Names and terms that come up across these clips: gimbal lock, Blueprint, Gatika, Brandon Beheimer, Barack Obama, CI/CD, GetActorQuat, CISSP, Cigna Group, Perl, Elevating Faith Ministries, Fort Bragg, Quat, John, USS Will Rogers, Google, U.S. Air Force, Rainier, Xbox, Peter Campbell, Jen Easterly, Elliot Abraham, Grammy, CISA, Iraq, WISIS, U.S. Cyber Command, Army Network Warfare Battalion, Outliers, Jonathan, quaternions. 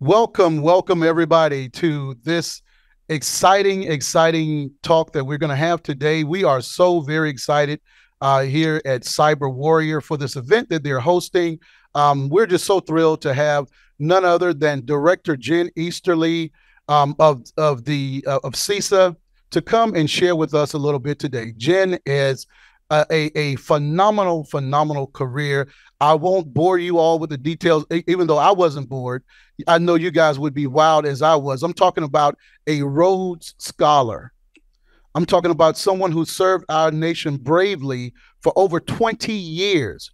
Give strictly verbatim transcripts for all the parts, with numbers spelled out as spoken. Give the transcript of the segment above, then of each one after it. Welcome, welcome everybody to this exciting, exciting talk that we're going to have today. We are so very excited uh, here at Cyber Warrior for this event that they're hosting. Um, we're just so thrilled to have none other than Director Jen Easterly um, of of the uh, of CISA to come and share with us a little bit today. Jen is Uh, a, a phenomenal, phenomenal career. I won't bore you all with the details, even though I wasn't bored. I know you guys would be wild as I was. I'm talking about a Rhodes Scholar. I'm talking about someone who served our nation bravely for over twenty years,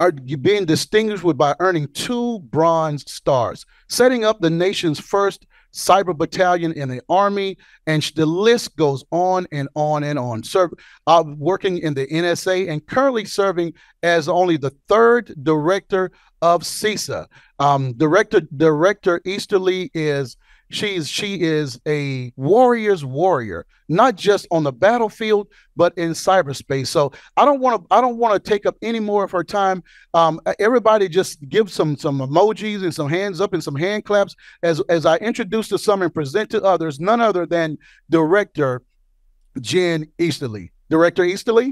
are being distinguished with by earning two bronze stars, setting up the nation's first cyber battalion in the Army, and the list goes on and on and on. Serve, uh, working in the N S A and currently serving as only the third director of CISA. Um, director Director Easterly is she's she is a warrior's warrior, not just on the battlefield but in cyberspace. So I don't want to I don't want to take up any more of her time. Um, everybody, just give some some emojis and some hands up and some hand claps as as I introduce to some and present to others none other than Director Jen Easterly. Director Easterly.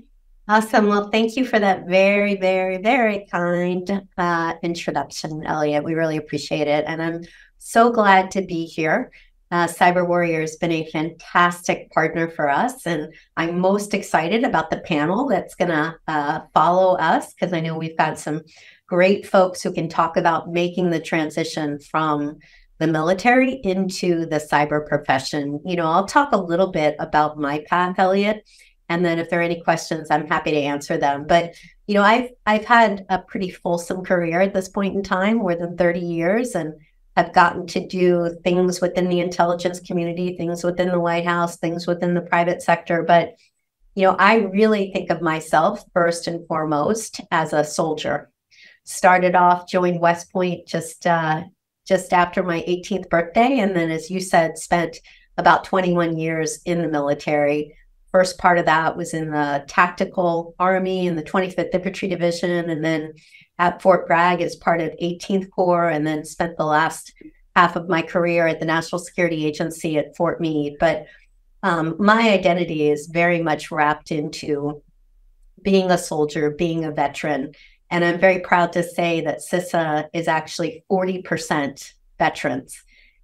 Awesome. Well, thank you for that very, very, very kind uh, introduction, Elliot. We really appreciate it. And I'm so glad to be here. Uh, Cyber Warrior has been a fantastic partner for us. And I'm most excited about the panel that's going to uh, follow us, because I know we've got some great folks who can talk about making the transition from the military into the cyber profession. You know, I'll talk a little bit about my path, Elliot. And then if there are any questions, I'm happy to answer them. But, you know, I've, I've had a pretty fulsome career at this point in time, more than thirty years, and have gotten to do things within the intelligence community, things within the White House, things within the private sector. But, you know, I really think of myself first and foremost as a soldier. Started off, joined West Point just, uh, just after my eighteenth birthday. And then, as you said, spent about twenty-one years in the military. First part of that was in the tactical Army in the twenty-fifth Infantry Division, and then at Fort Bragg as part of eighteenth Corps, and then spent the last half of my career at the National Security Agency at Fort Meade. But um, my identity is very much wrapped into being a soldier, being a veteran. And I'm very proud to say that CISA is actually forty percent veterans.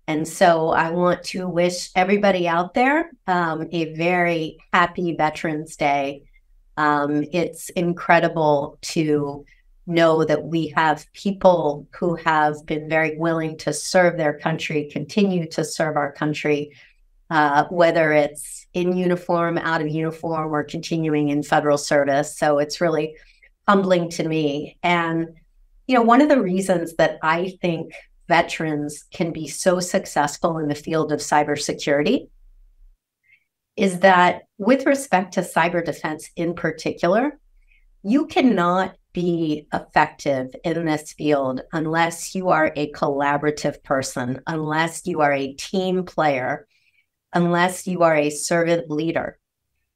And so I want to wish everybody out there um, a very happy Veterans Day. Um, it's incredible to know that we have people who have been very willing to serve their country, continue to serve our country, uh, whether it's in uniform, out of uniform, or continuing in federal service. So it's really humbling to me. And, you know, one of the reasons that I think veterans can be so successful in the field of cybersecurity is that, with respect to cyber defense in particular, you cannot be effective in this field unless you are a collaborative person, unless you are a team player, unless you are a servant leader.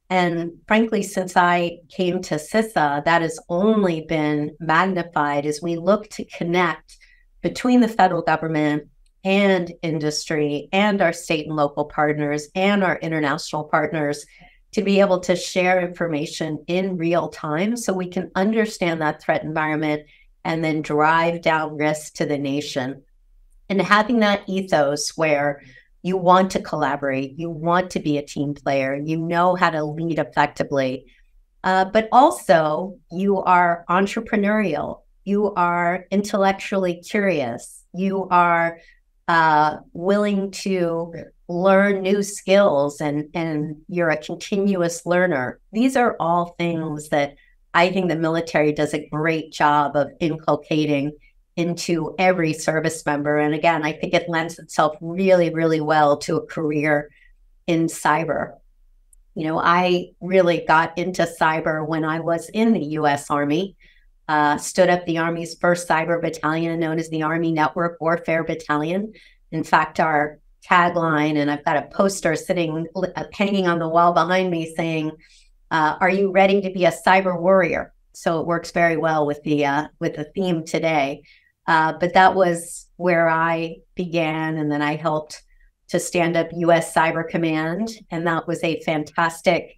And frankly, since I came to CISA, that has only been magnified as we look to connect between the federal government and industry and our state and local partners and our international partners to be able to share information in real time so we can understand that threat environment and then drive down risk to the nation. And having that ethos where you want to collaborate, you want to be a team player, you know how to lead effectively, uh, but also you are entrepreneurial. You are intellectually curious. You are uh, willing to learn new skills, and, and you're a continuous learner. These are all things that I think the military does a great job of inculcating into every service member. And again, I think it lends itself really, really well to a career in cyber. You know, I really got into cyber when I was in the U S Army. Uh, stood up the Army's first cyber battalion, known as the Army Network Warfare Battalion. In fact, our tagline, and I've got a poster sitting, uh, hanging on the wall behind me saying, uh, are you ready to be a cyber warrior? So it works very well with the, uh, with the theme today. Uh, but that was where I began. And then I helped to stand up U S Cyber Command. And that was a fantastic,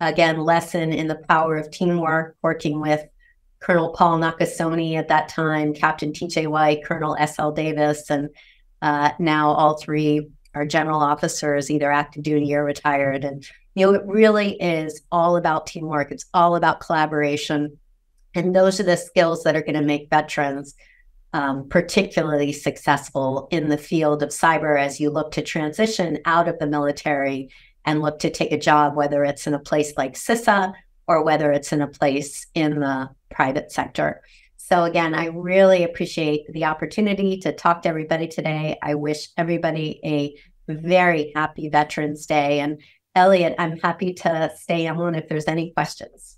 again, lesson in the power of teamwork, working with Colonel Paul Nakasone at that time, Captain T J. White, Colonel S L. Davis, and uh, now all three are general officers, either active duty or retired. And, you know, it really is all about teamwork. It's all about collaboration. And those are the skills that are going to make veterans um, particularly successful in the field of cyber as you look to transition out of the military and look to take a job, whether it's in a place like CISA or whether it's in a place in the private sector. So again, I really appreciate the opportunity to talk to everybody today. I wish everybody a very happy Veterans Day. And Elliot, I'm happy to stay on if there's any questions.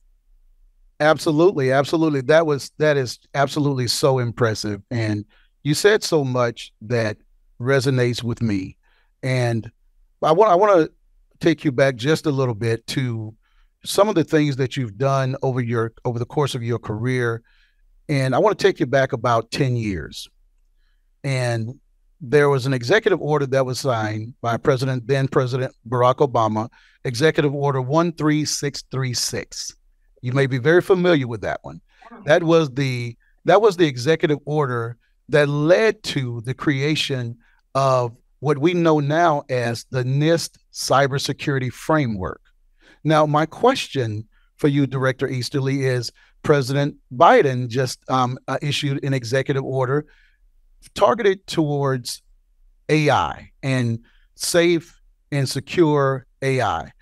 Absolutely. Absolutely. That was, that is absolutely so impressive. And you said so much that resonates with me. And I want, I want to take you back just a little bit to some of the things that you've done over your, over the course of your career. And I want to take you back about ten years. And there was an executive order that was signed by President, then President Barack Obama, Executive Order one three six three six. You may be very familiar with that one. That was the, that was the executive order that led to the creation of what we know now as the NIST Cybersecurity Framework. Now, my question for you, Director Easterly, is President Biden just um, uh, issued an executive order targeted towards A I and safe and secure A I.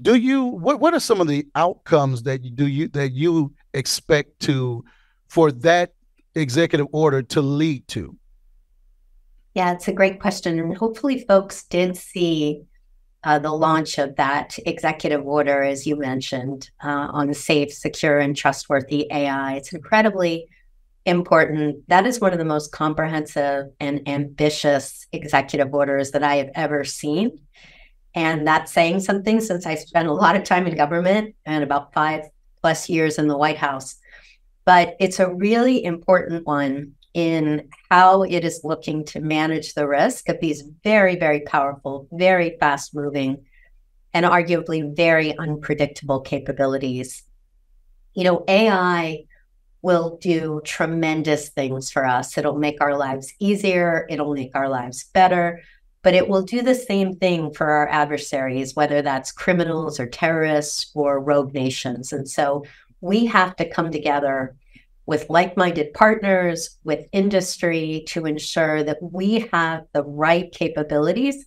Do you, what, what are some of the outcomes that you do you that you expect to for that executive order to lead to? Yeah, it's a great question. And hopefully folks did see uh, the launch of that executive order, as you mentioned, uh, on safe, secure, and trustworthy A I. It's incredibly important. That is one of the most comprehensive and ambitious executive orders that I have ever seen. And that's saying something, since I spent a lot of time in government and about five plus years in the White House. But it's a really important one in how it is looking to manage the risk of these very, very powerful, very fast moving, and arguably very unpredictable capabilities. You know, A I will do tremendous things for us. It'll make our lives easier. It'll make our lives better. But it will do the same thing for our adversaries, whether that's criminals or terrorists or rogue nations. And so we have to come together with like-minded partners, with industry, to ensure that we have the right capabilities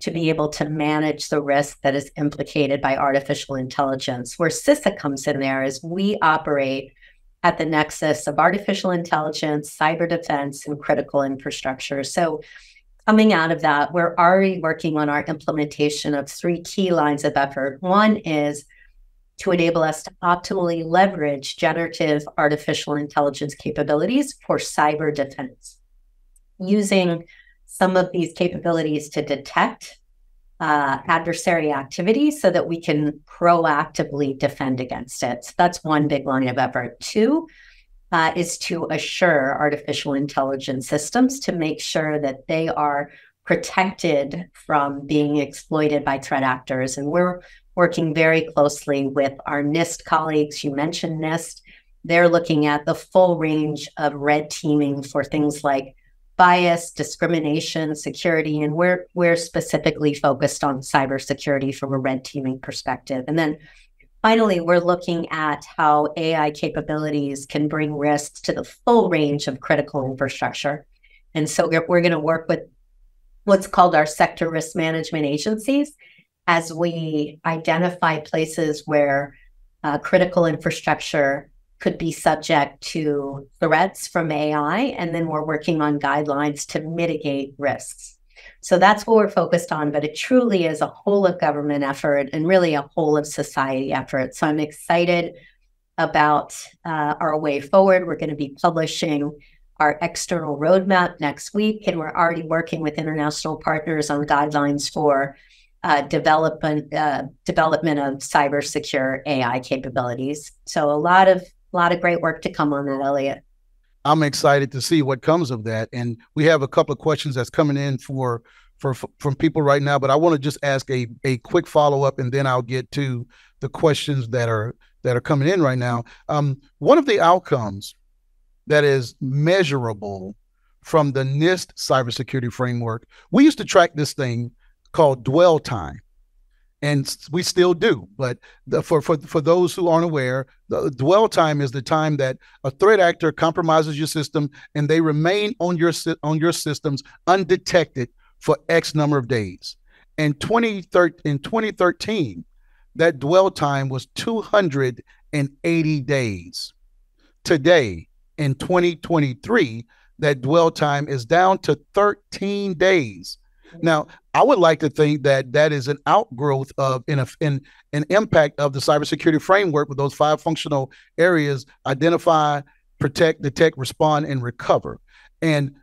to be able to manage the risk that is implicated by artificial intelligence. Where CISA comes in there is we operate at the nexus of artificial intelligence, cyber defense, and critical infrastructure. So coming out of that, we're already working on our implementation of three key lines of effort. One is to enable us to optimally leverage generative artificial intelligence capabilities for cyber defense, using some of these capabilities to detect uh, adversary activity so that we can proactively defend against it. So that's one big line of effort. Two, Uh, is to assure artificial intelligence systems to make sure that they are protected from being exploited by threat actors. And we're working very closely with our NIST colleagues. You mentioned NIST. They're looking at the full range of red teaming for things like bias, discrimination, security, and we're, we're specifically focused on cybersecurity from a red teaming perspective. And then finally, we're looking at how A I capabilities can bring risks to the full range of critical infrastructure. And so we're, we're going to work with what's called our sector risk management agencies as we identify places where uh, critical infrastructure could be subject to threats from A I. And then we're working on guidelines to mitigate risks. So that's what we're focused on, but it truly is a whole of government effort and really a whole of society effort. So I'm excited about uh, our way forward. We're going to be publishing our external roadmap next week, and we're already working with international partners on guidelines for uh, development uh, development of cyber secure A I capabilities. So a lot of a lot of great work to come on that, Elliot. I'm excited to see what comes of that. And we have a couple of questions that's coming in for, for, for from people right now, but I want to just ask a, a quick follow-up, and then I'll get to the questions that are, that are coming in right now. Um, one of the outcomes that is measurable from the NIST Cybersecurity Framework, we used to track this thing called dwell time, and we still do. But the, for, for, for those who aren't aware, the dwell time is the time that a threat actor compromises your system and they remain on your, on your systems undetected for X number of days. And in twenty thirteen, that dwell time was two hundred eighty days. Today, in twenty twenty-three, that dwell time is down to thirteen days. Now, I would like to think that that is an outgrowth of in, a, in an impact of the cybersecurity framework with those five functional areas: identify, protect, detect, respond, and recover. And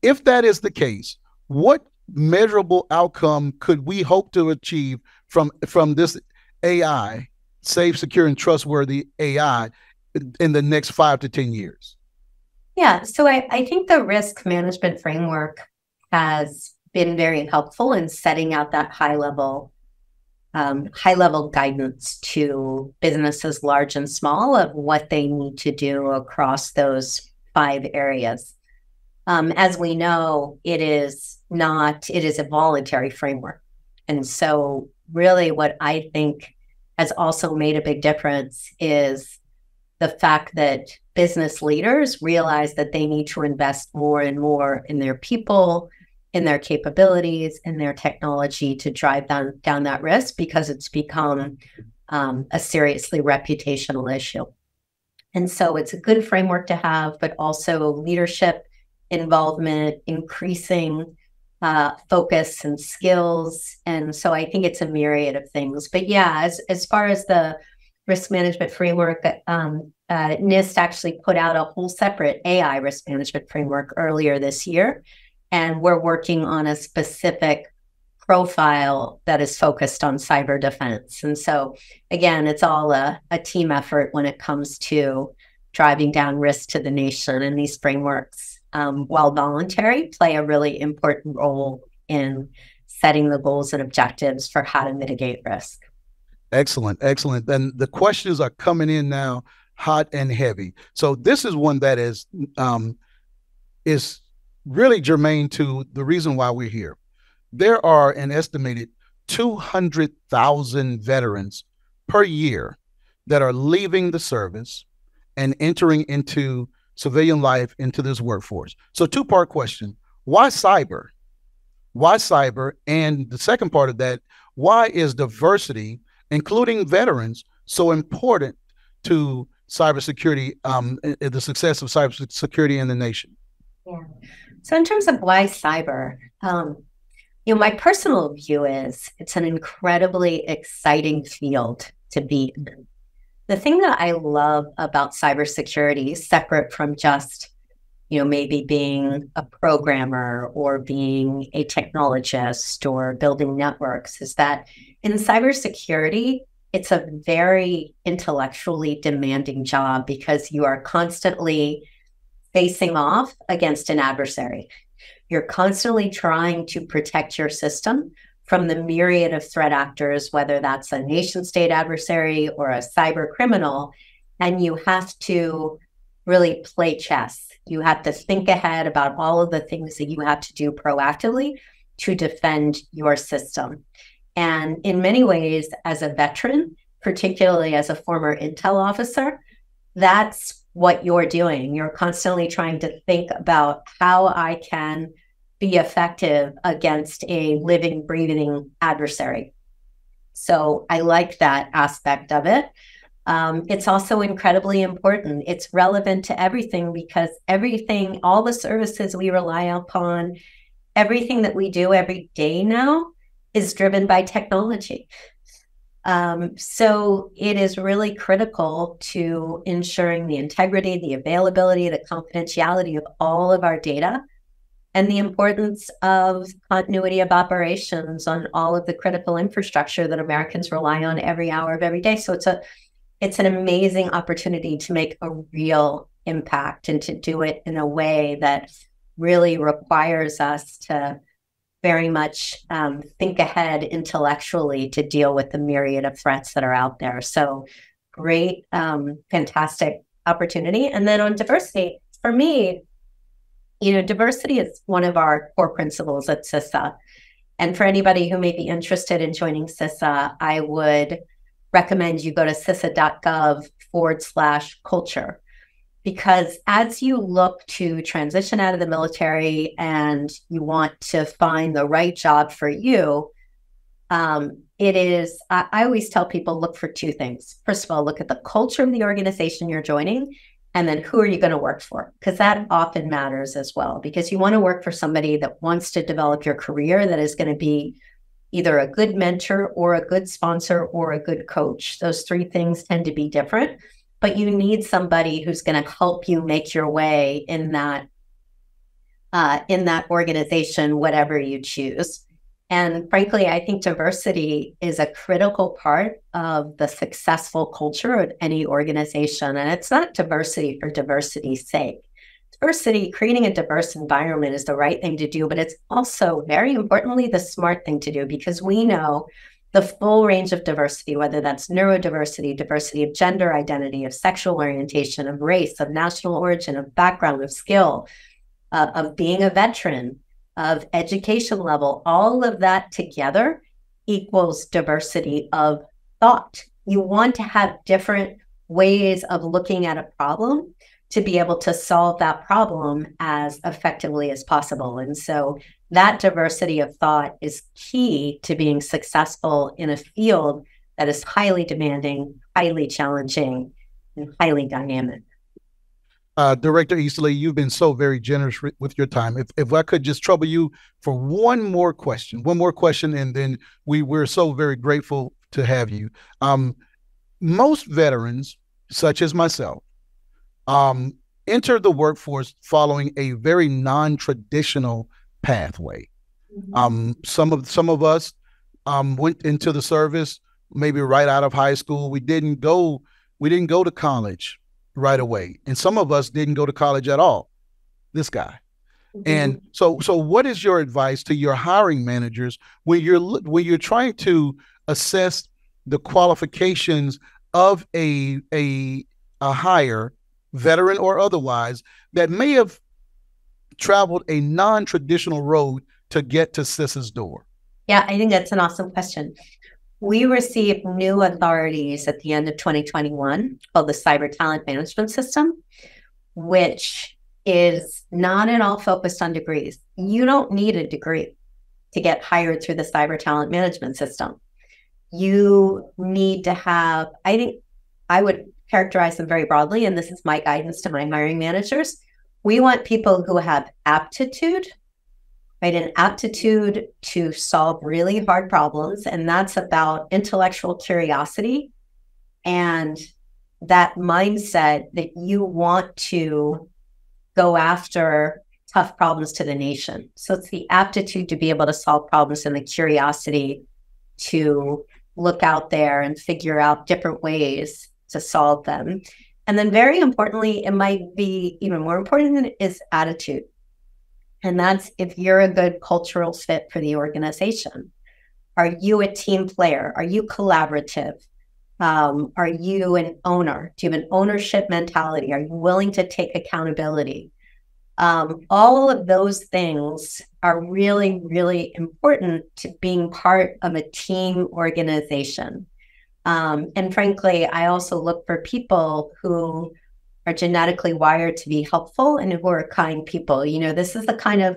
if that is the case, what measurable outcome could we hope to achieve from, from this A I, safe, secure, and trustworthy A I in the next five to ten years? Yeah, so I, I think the risk management framework has been very helpful in setting out that high level, um, high level guidance to businesses large and small of what they need to do across those five areas. Um, as we know, it is not, it is a voluntary framework. And so really what I think has also made a big difference is the fact that business leaders realize that they need to invest more and more in their people, in their capabilities, in their technology to drive down, down that risk, because it's become um, a seriously reputational issue. And so it's a good framework to have, but also leadership involvement, increasing uh, focus and skills. And so I think it's a myriad of things. But yeah, as, as far as the risk management framework, um, uh, NIST actually put out a whole separate A I risk management framework earlier this year. And we're working on a specific profile that is focused on cyber defense. And so again, it's all a, a team effort when it comes to driving down risk to the nation, and these frameworks, um, while voluntary, play a really important role in setting the goals and objectives for how to mitigate risk. Excellent, excellent. And the questions are coming in now, hot and heavy. So this is one that is um, is really germane to the reason why we're here. There are an estimated two hundred thousand veterans per year that are leaving the service and entering into civilian life, into this workforce. So two-part question: why cyber? Why cyber? And the second part of that, why is diversity, including veterans, so important to cybersecurity, um, the success of cybersecurity in the nation? Yeah. So in terms of why cyber, um, you know, my personal view is it's an incredibly exciting field to be in. The thing that I love about cybersecurity, separate from just, you know, maybe being a programmer or being a technologist or building networks, is that in cybersecurity, it's a very intellectually demanding job, because you are constantly facing off against an adversary. You're constantly trying to protect your system from the myriad of threat actors, whether that's a nation state adversary or a cyber criminal, and you have to really play chess. You have to think ahead about all of the things that you have to do proactively to defend your system. And in many ways, as a veteran, particularly as a former intel officer, that's what you're doing. You're constantly trying to think about how I can be effective against a living, breathing adversary. So I like that aspect of it. Um, it's also incredibly important. It's relevant to everything, because everything, all the services we rely upon, everything that we do every day now is driven by technology. Um, so it is really critical to ensuring the integrity, the availability, the confidentiality of all of our data, and the importance of continuity of operations on all of the critical infrastructure that Americans rely on every hour of every day. So it's a It's an amazing opportunity to make a real impact and to do it in a way that really requires us to very much um, think ahead intellectually to deal with the myriad of threats that are out there. So great, um, fantastic opportunity. And then on diversity, for me, you know, diversity is one of our core principles at CISA. And for anybody who may be interested in joining CISA, I would recommend you go to CISA.gov forward slash culture. Because as you look to transition out of the military and you want to find the right job for you, um, it is, I, I always tell people, look for two things. First of all, look at the culture of the organization you're joining, and then who are you going to work for? Because that often matters as well, because you want to work for somebody that wants to develop your career, that is going to be either a good mentor or a good sponsor or a good coach. Those three things tend to be different. But you need somebody who's going to help you make your way in that uh, in that organization, whatever you choose. And frankly, I think diversity is a critical part of the successful culture of any organization. And it's not diversity for diversity's sake. Diversity, creating a diverse environment is the right thing to do, but it's also, very importantly, the smart thing to do, because we know the full range of diversity, whether that's neurodiversity, diversity of gender identity, of sexual orientation, of race, of national origin, of background, of skill, uh, of being a veteran, of education level, all of that together equals diversity of thought. You want to have different ways of looking at a problem to be able to solve that problem as effectively as possible. And so that diversity of thought is key to being successful in a field that is highly demanding, highly challenging, and highly dynamic. Uh, Director Easterly, you've been so very generous with your time. If, if I could just trouble you for one more question, one more question, and then we, we're so very grateful to have you. Um, most veterans, such as myself, um, enter the workforce following a very non-traditional pathway. Um, some of some of us um, went into the service maybe right out of high school. We didn't go we didn't go to college right away, and some of us didn't go to college at all. This guy, mm-hmm. and so so what is your advice to your hiring managers when you're when you're trying to assess the qualifications of a a a hire, veteran or otherwise, that may have traveled a non-traditional road to get to CISA's door? Yeah, I think that's an awesome question. We received new authorities at the end of twenty twenty-one called the Cyber Talent Management System, which is not at all focused on degrees. You don't need a degree to get hired through the Cyber Talent Management System. You need to have, I think I would characterize them very broadly, and this is my guidance to my hiring managers. We want people who have aptitude, right? An aptitude to solve really hard problems. And that's about intellectual curiosity and that mindset that you want to go after tough problems to the nation. So it's the aptitude to be able to solve problems and the curiosity to look out there and figure out different ways to solve them. And then very importantly, it might be even more important than it is attitude. And that's if you're a good cultural fit for the organization. Are you a team player? Are you collaborative? Um, are you an owner? Do you have an ownership mentality? Are you willing to take accountability? Um, all of those things are really, really important to being part of a team organization. Um, and frankly, I also look for people who are genetically wired to be helpful and who are kind people. You know, this is the kind of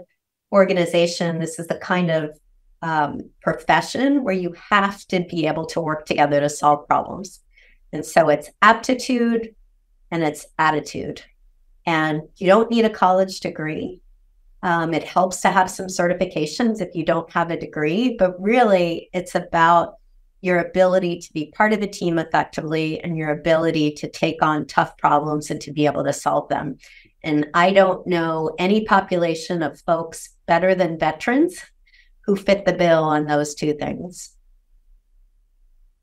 organization, this is the kind of um, profession where you have to be able to work together to solve problems. And so it's aptitude and it's attitude. And you don't need a college degree. Um, it helps to have some certifications if you don't have a degree, but really it's about your ability to be part of a team effectively and your ability to take on tough problems and to be able to solve them. And I don't know any population of folks better than veterans who fit the bill on those two things.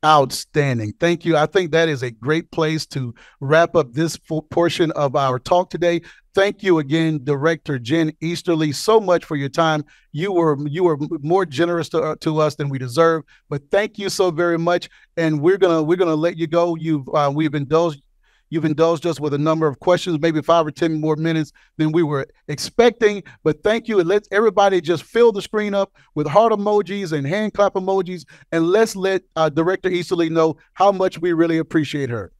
Outstanding. Thank you. I think that is a great place to wrap up this full portion of our talk today. Thank you again, Director Jen Easterly, so much for your time. You were you were more generous to, uh, to us than we deserve, but thank you so very much. And we're gonna we're gonna let you go. You've uh, we've indulged you've indulged us with a number of questions, maybe five or ten more minutes than we were expecting. But thank you, and let's everybody just fill the screen up with heart emojis and hand clap emojis, and let's let uh, Director Easterly know how much we really appreciate her.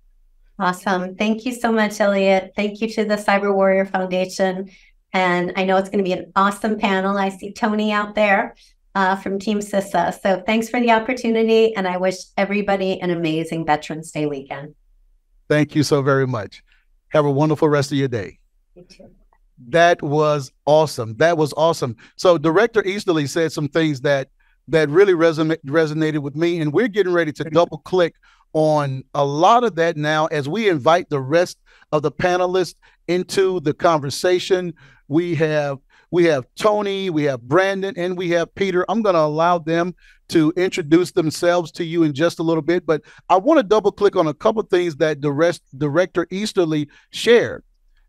Awesome. Thank you so much, Elliot. Thank you to the Cyber Warrior Foundation. And I know it's going to be an awesome panel. I see Tony out there uh, from Team CISA. So thanks for the opportunity. And I wish everybody an amazing Veterans Day weekend. Thank you so very much. Have a wonderful rest of your day. You too. That was awesome. That was awesome. So Director Easterly said some things that that really resonate, resonated with me. And we're getting ready to double click on a lot of that now as we invite the rest of the panelists into the conversation. We have we have Tony, we have Brandon, and we have Peter. I'm going to allow them to introduce themselves to you in just a little bit, but I want to double click on a couple of things that the rest Director Easterly shared,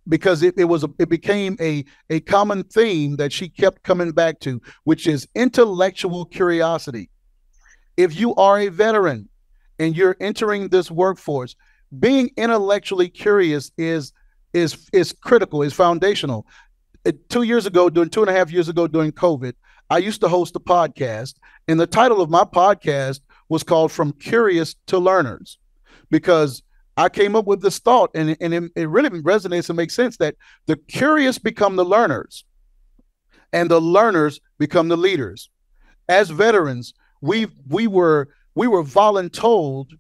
because it, it was a, it became a a common theme that she kept coming back to, which is intellectual curiosity. If you are a veteran and you're entering this workforce, being intellectually curious is is is critical, is foundational. Two years ago, during two and a half years ago during COVID, I used to host a podcast, and the title of my podcast was called From Curious to Learners, because I came up with this thought, and, and it, it really resonates and makes sense, that the curious become the learners, and the learners become the leaders. As veterans, we we were... We were voluntold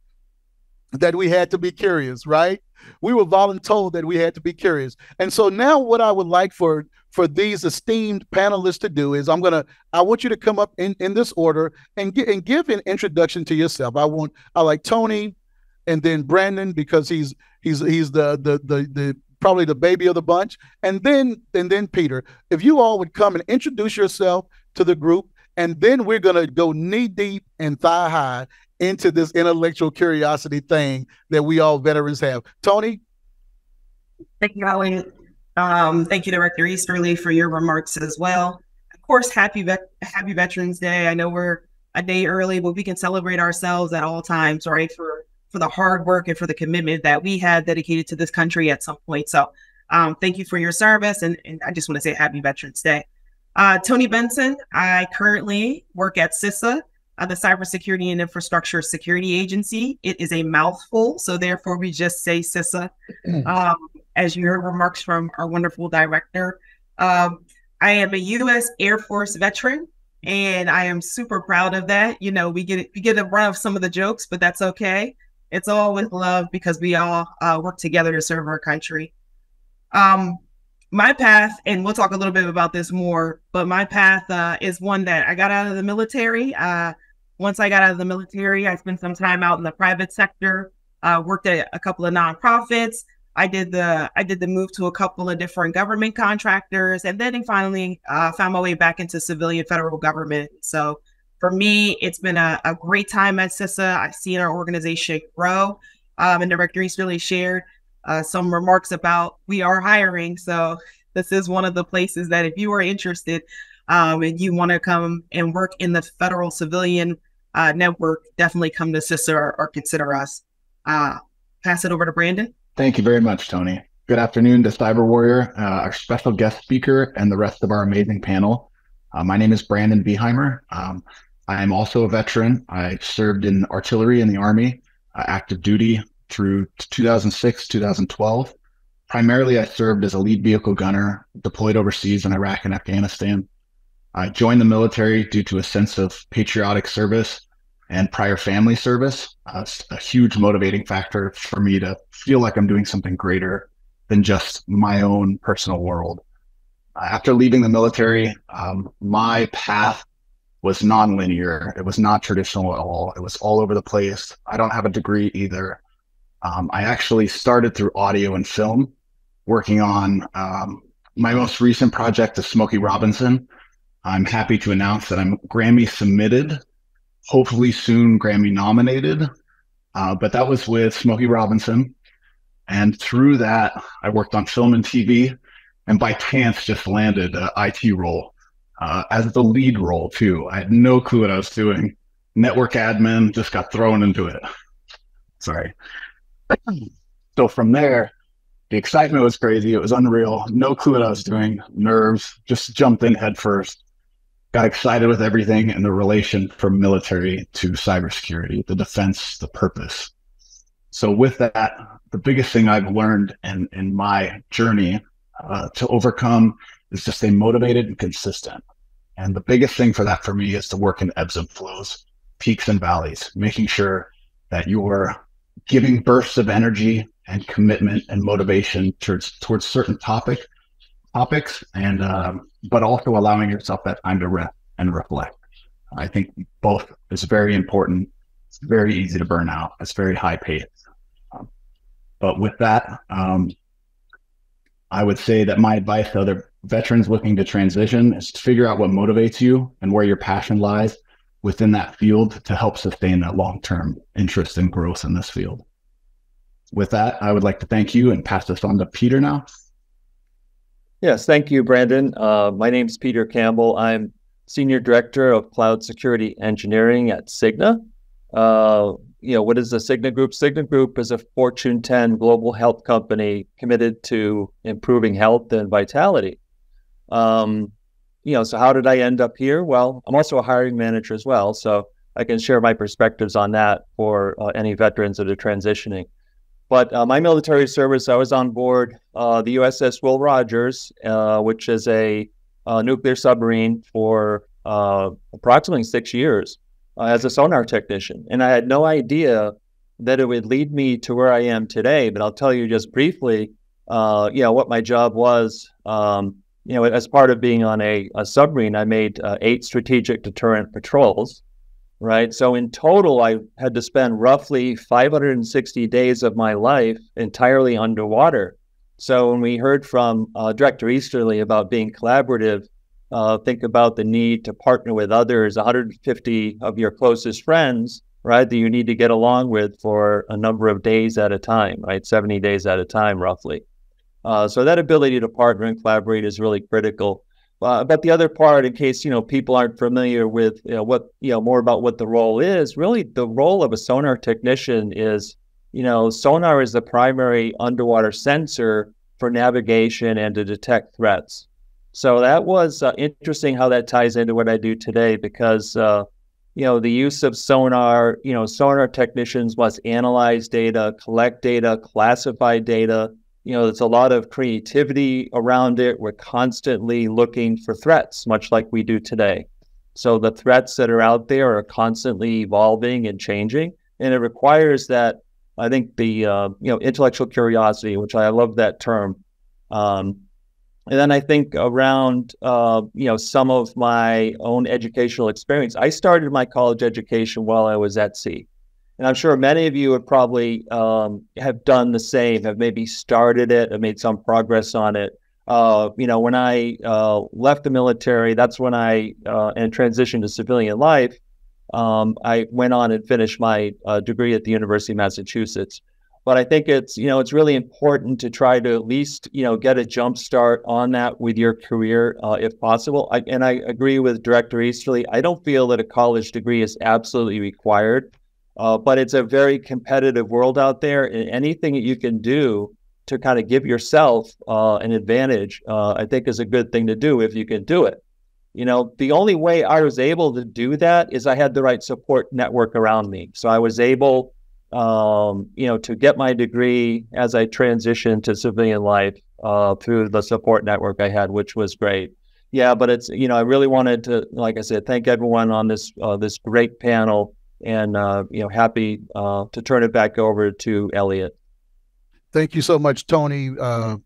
that we had to be curious, right? We were voluntold that we had to be curious. And so now what I would like for, for these esteemed panelists to do is I'm going to, I want you to come up in, in this order and, get, and give an introduction to yourself. I want, I like Tony and then Brandon, because he's, he's, he's the, the, the, the, probably the baby of the bunch. And then, and then Peter, if you all would come and introduce yourself to the group. And then we're going to go knee deep and thigh high into this intellectual curiosity thing that we all veterans have. Tony? Thank you, Howard. Um, thank you, Director Easterly, for your remarks as well. Of course, happy ve happy Veterans Day. I know we're a day early, but we can celebrate ourselves at all times, right, for, for the hard work and for the commitment that we have dedicated to this country at some point. So um, thank you for your service, and, and I just want to say happy Veterans Day. Uh, Tony Benson, I currently work at CISA, uh, the Cybersecurity and Infrastructure Security Agency. It is a mouthful, so therefore we just say CISA, um, as you heard remarks from our wonderful director. Um, I am a U S Air Force veteran, and I am super proud of that. You know, we get we get a run of some of the jokes, but that's okay. It's all with love, because we all uh, work together to serve our country. Um, My path, and we'll talk a little bit about this more, but my path uh, is one that I got out of the military. Uh, once I got out of the military, I spent some time out in the private sector, uh, worked at a couple of nonprofits. I did the I did the move to a couple of different government contractors, and then finally uh, found my way back into civilian federal government. So for me, it's been a, a great time at CISA. I've seen our organization grow, um, and Director Easterly shared Uh, some remarks about we are hiring. So this is one of the places that if you are interested um, and you want to come and work in the federal civilian uh, network, definitely come to CISA or, or consider us. Uh, pass it over to Brandon. Thank you very much, Tony. Good afternoon to Cyber Warrior, uh, our special guest speaker, and the rest of our amazing panel. Uh, my name is Brandon Beheimer. Um, I am also a veteran. I served in artillery in the Army, uh, active duty, through two thousand six, two thousand twelve. Primarily, I served as a lead vehicle gunner deployed overseas in Iraq and Afghanistan. I joined the military due to a sense of patriotic service and prior family service, uh, a huge motivating factor for me to feel like I'm doing something greater than just my own personal world. Uh, after leaving the military, um, my path was nonlinear. It was not traditional at all. It was all over the place. I don't have a degree either. Um, I actually started through audio and film, working on um, my most recent project is Smokey Robinson. I'm happy to announce that I'm Grammy submitted, hopefully soon Grammy nominated, Uh, but that was with Smokey Robinson. And through that, I worked on film and T V, and by chance just landed an I T role uh, as the lead role, too. I had no clue what I was doing. Network admin, just got thrown into it. Sorry. So from there, the excitement was crazy. It was unreal. No clue what I was doing. Nerves. Just jumped in head first. Got excited with everything and the relation from military to cybersecurity, the defense, the purpose. So with that, the biggest thing I've learned in, in my journey uh, to overcome is to stay motivated and consistent. And the biggest thing for that for me is to work in ebbs and flows, peaks and valleys, making sure that you're giving bursts of energy and commitment and motivation towards towards certain topic topics, and um, but also allowing yourself that time to rest and reflect. I think both is very important. It's very easy to burn out. It's very high paced. Um, but with that, um, I would say that my advice to other veterans looking to transition is to figure out what motivates you and where your passion lies within that field to help sustain that long-term interest and growth in this field. With that, I would like to thank you and pass this on to Peter now. Yes, thank you, Brandon. Uh, my name is Peter Campbell. I'm Senior Director of Cloud Security Engineering at Cigna. Uh, you know, what is the Cigna Group? Cigna Group is a Fortune ten global health company committed to improving health and vitality. Um, you know, so how did I end up here? Well, I'm also a hiring manager as well, so I can share my perspectives on that for uh, any veterans that are transitioning. But uh, my military service, I was on board uh, the U S S Will Rogers, uh, which is a, a nuclear submarine, for uh, approximately six years uh, as a sonar technician. And I had no idea that it would lead me to where I am today, but I'll tell you just briefly, uh, you know, what my job was. Um, you know, as part of being on a, a submarine, I made uh, eight strategic deterrent patrols. Right. So in total, I had to spend roughly five hundred sixty days of my life entirely underwater. So when we heard from uh, Director Easterly about being collaborative, uh, think about the need to partner with others, one hundred fifty of your closest friends, right, that you need to get along with for a number of days at a time, right, seventy days at a time, roughly. Uh, so that ability to partner and collaborate is really critical. Uh, but the other part, in case, you know, people aren't familiar with, you know, what, you know, more about what the role is, really the role of a sonar technician is, you know, sonar is the primary underwater sensor for navigation and to detect threats. So that was uh, interesting how that ties into what I do today, because, uh, you know, the use of sonar, you know, sonar technicians must analyze data, collect data, classify data. You know, there's a lot of creativity around it. We're constantly looking for threats, much like we do today. So the threats that are out there are constantly evolving and changing. And it requires that, I think, the, uh, you know, intellectual curiosity, which I love that term. Um, and then I think around, uh, you know, some of my own educational experience, I started my college education while I was at sea. And I'm sure many of you would probably um, have done the same, have maybe started it, have made some progress on it. Uh, you know, when I uh, left the military, that's when I uh, and transitioned to civilian life. Um, I went on and finished my uh, degree at the University of Massachusetts. But I think it's, you know, it's really important to try to at least, you know, get a jump start on that with your career, uh, if possible. I, and I agree with Director Easterly. I don't feel that a college degree is absolutely required. Uh, but it's a very competitive world out there, and anything that you can do to kind of give yourself uh, an advantage, uh, I think, is a good thing to do if you can do it. You know, the only way I was able to do that is I had the right support network around me. So I was able, um, you know, to get my degree as I transitioned to civilian life uh, through the support network I had, which was great. Yeah, but it's, you know, I really wanted to, like I said, thank everyone on this uh, this great panel. And, uh, you know, happy uh, to turn it back over to Elliot. Thank you so much, Tony, uh,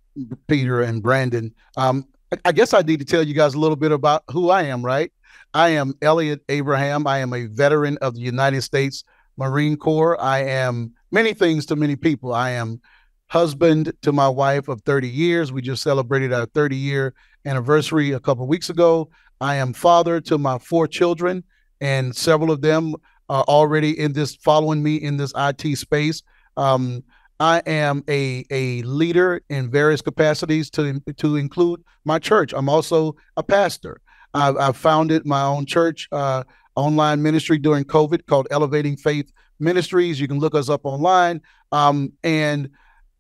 Peter, and Brandon. Um, I guess I need to tell you guys a little bit about who I am, right? I am Elliot Abraham. I am a veteran of the United States Marine Corps. I am many things to many people. I am husband to my wife of thirty years. We just celebrated our thirty-year anniversary a couple of weeks ago. I am father to my four children, and several of them uh, already in this, following me in this I T space. Um, I am a, a leader in various capacities, to, to include my church. I'm also a pastor. I've, I've founded my own church, uh, online ministry during COVID called Elevating Faith Ministries. You can look us up online. Um, and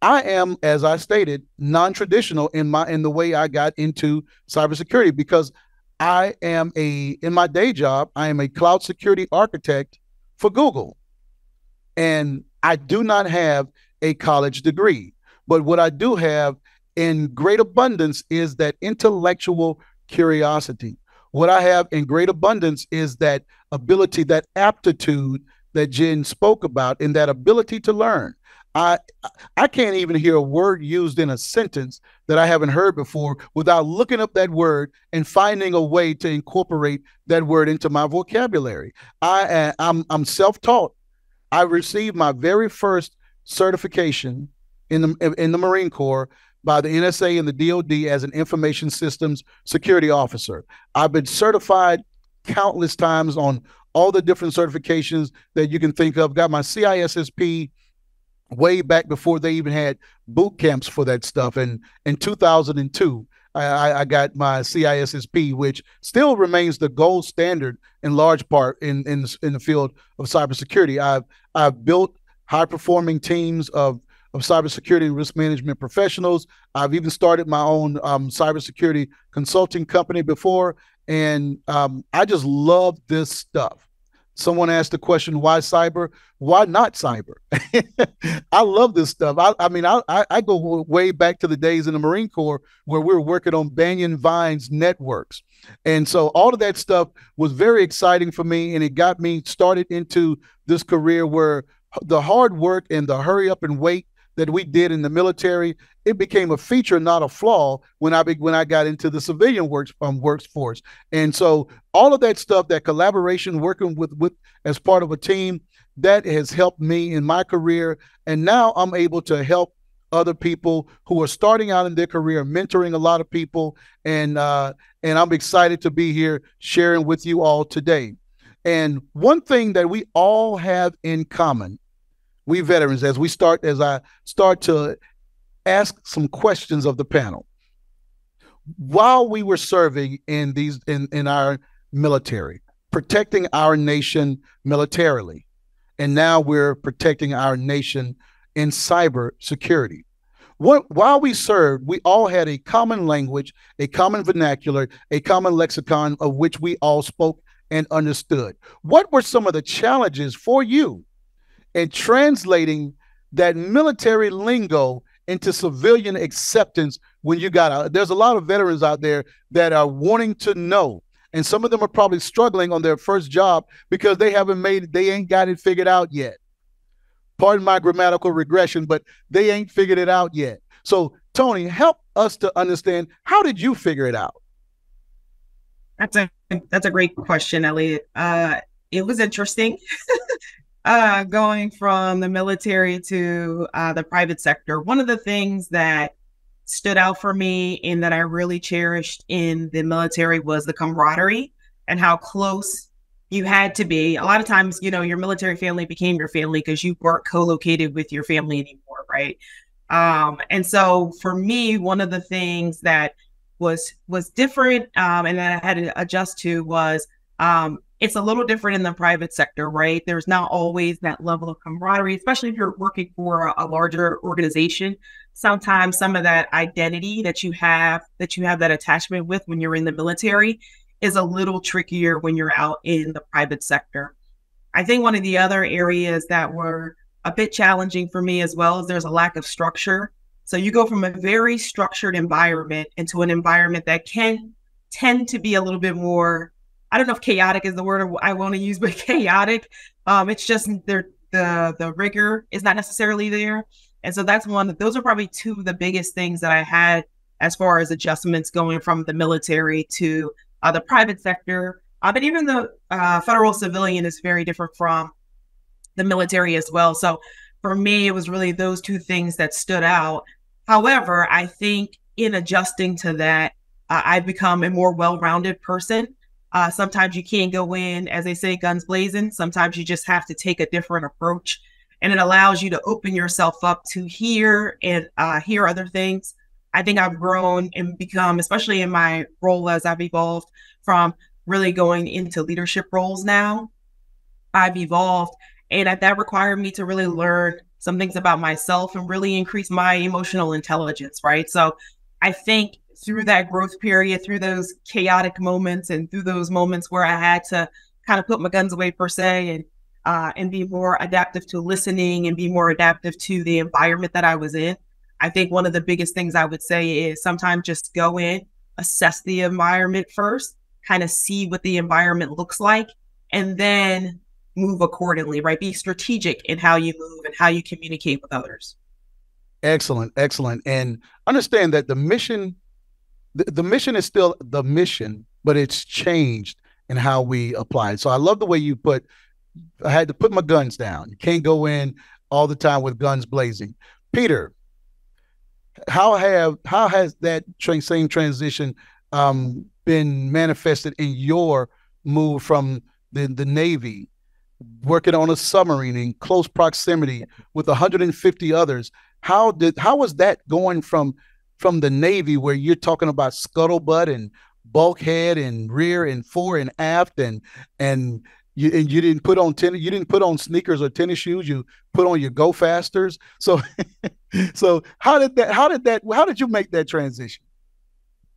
I am, as I stated, non-traditional in my in the way I got into cybersecurity, because I am a, in my day job, I am a cloud security architect for Google. And I do not have a college degree, but what I do have in great abundance is that intellectual curiosity. What I have in great abundance is that ability, that aptitude that Jen spoke about, and that ability to learn. I I can't even hear a word used in a sentence that I haven't heard before without looking up that word and finding a way to incorporate that word into my vocabulary. I I'm I'm self-taught. I received my very first certification in the in the Marine Corps by the N S A and the D O D as an information systems security officer. I've been certified countless times on all the different certifications that you can think of. Got my C I S S P way back before they even had boot camps for that stuff. And in two thousand two, I, I got my C I S S P, which still remains the gold standard in large part in in, in the field of cybersecurity. I've I've built high-performing teams of of cybersecurity and risk management professionals. I've even started my own um, cybersecurity consulting company before, and um, I just love this stuff. Someone asked the question, why cyber? Why not cyber? I love this stuff. I, I mean, I, I go way back to the days in the Marine Corps where we were working on Banyan Vines networks. And so all of that stuff was very exciting for me, and it got me started into this career where the hard work and the hurry up and wait that we did in the military, it became a feature, not a flaw, when I be, when I got into the civilian works um, workforce. And so all of that stuff, that collaboration, working with, with as part of a team, that has helped me in my career. And now I'm able to help other people who are starting out in their career, mentoring a lot of people. And, uh, and I'm excited to be here sharing with you all today. And one thing that we all have in common, we veterans, as we start, as I start to ask some questions of the panel, while we were serving in these in, in our military, protecting our nation militarily, and now we're protecting our nation in cybersecurity. What, while we served, we all had a common language, a common vernacular, a common lexicon of which we all spoke and understood. What were some of the challenges for you and translating that military lingo into civilian acceptance when you got out? There's a lot of veterans out there that are wanting to know, and some of them are probably struggling on their first job because they haven't made it, they ain't got it figured out yet. Pardon my grammatical regression, but they ain't figured it out yet. So Tony, help us to understand, how did you figure it out? That's a, that's a great question, Elliot. Uh, it was interesting. Uh, going from the military to uh, the private sector. One of the things that stood out for me and that I really cherished in the military was the camaraderie and how close you had to be. A lot of times, you know, your military family became your family because you weren't co-located with your family anymore, right? Um, and so for me, one of the things that was, was different um, and that I had to adjust to was um, it's a little different in the private sector, right? There's not always that level of camaraderie, especially if you're working for a larger organization. Sometimes some of that identity that you have, that you have that attachment with when you're in the military is a little trickier when you're out in the private sector. I think one of the other areas that were a bit challenging for me as well is there's a lack of structure. So you go from a very structured environment into an environment that can tend to be a little bit more, I don't know if chaotic is the word I want to use, but chaotic. Um, it's just the, the the rigor is not necessarily there. And so that's one, those are probably two of the biggest things that I had as far as adjustments going from the military to uh, the private sector. Uh, but even the uh, federal civilian is very different from the military as well. So for me, it was really those two things that stood out. However, I think in adjusting to that, uh, I've become a more well-rounded person. Uh, sometimes you can't go in, as they say, guns blazing. Sometimes you just have to take a different approach, and it allows you to open yourself up to hear and uh, hear other things. I think I've grown and become, especially in my role as I've evolved from really going into leadership roles now, I've evolved. And that required me to really learn some things about myself and really increase my emotional intelligence, right? So I think through that growth period, through those chaotic moments and through those moments where I had to kind of put my guns away per se and uh, and be more adaptive to listening and be more adaptive to the environment that I was in, I think one of the biggest things I would say is sometimes just go in, assess the environment first, kind of see what the environment looks like, and then move accordingly, right? Be strategic in how you move and how you communicate with others. Excellent, excellent. And understand that the mission, the, the mission is still the mission, but it's changed in how we apply it. So I love the way you put, I had to put my guns down. You can't go in all the time with guns blazing. Peter, how have how has that tra- same transition um, been manifested in your move from the, the Navy, working on a submarine in close proximity with one hundred fifty others? How did how was that going from from the Navy, where you're talking about scuttlebutt and bulkhead and rear and fore and aft, and and you and you didn't put on ten, you didn't put on sneakers or tennis shoes, you put on your go fasters. So so how did that how did that how did you make that transition?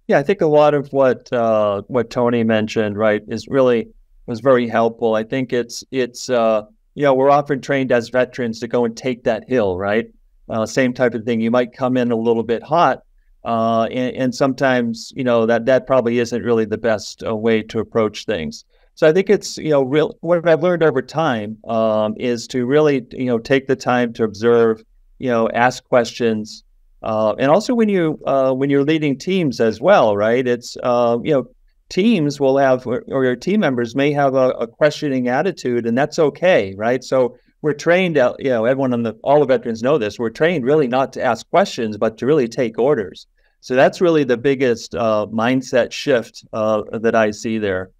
Yeah, I think a lot of what uh, what Tony mentioned, right, is really was very helpful. I think it's, it's uh, you know, we're often trained as veterans to go and take that hill, right? Uh, same type of thing. You might come in a little bit hot, uh, and, and sometimes, you know, that that probably isn't really the best uh, way to approach things. So I think it's, you know, real. What I've learned over time um, is to really, you know, take the time to observe, you know, ask questions, uh, and also when you uh, when you're leading teams as well, right? It's uh, you know. Teams will have, or your team members may have a, a questioning attitude, and that's okay, right? So we're trained, you know, everyone on the, all the veterans know this, we're trained really not to ask questions, but to really take orders. So that's really the biggest uh, mindset shift uh, that I see there.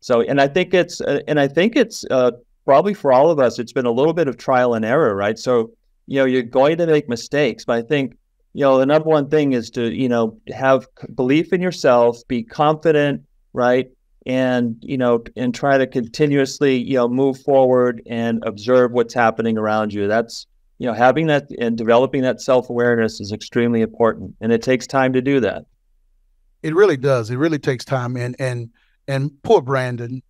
So, and I think it's, uh, and I think it's uh, probably for all of us, it's been a little bit of trial and error, right? So, you know, you're going to make mistakes, but I think, you know, the number one thing is to, you know, have belief in yourself, be confident, right? And, you know, and try to continuously, you know, move forward and observe what's happening around you. That's, you know, having that and developing that self-awareness is extremely important. And it takes time to do that. It really does. It really takes time. And, and, and poor Brandon,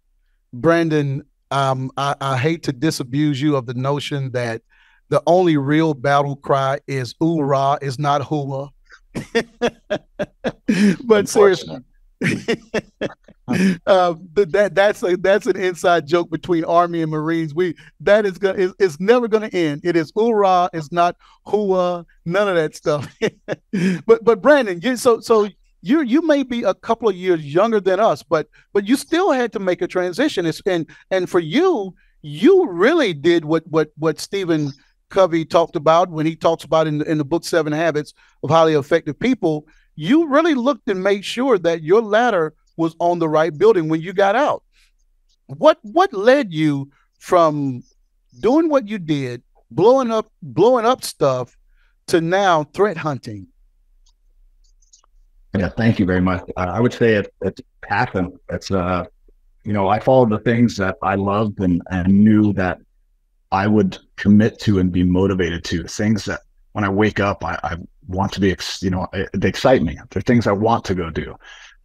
Brandon, um, I, I hate to disabuse you of the notion that the only real battle cry is oorah, is not hua. But seriously, uh, that that's a, that's an inside joke between Army and Marines. We that is gonna it's, it's never gonna end. It is oorah, it's not hua, none of that stuff. but but Brandon, you so so you you may be a couple of years younger than us, but but you still had to make a transition. It's, and and for you, you really did what what what Stephen Covey talked about when he talks about in, in the book, Seven Habits of Highly Effective People. You really looked and made sure that your ladder was on the right building when you got out. What what led you from doing what you did, blowing up, blowing up stuff, to now threat hunting? Yeah, thank you very much. Uh, I would say it, it's passion. It's, uh, you know, I followed the things that I loved and, and knew that I would commit to and be motivated to, things that when I wake up, I, I want to be, ex, you know, I, they excite me. They're things I want to go do,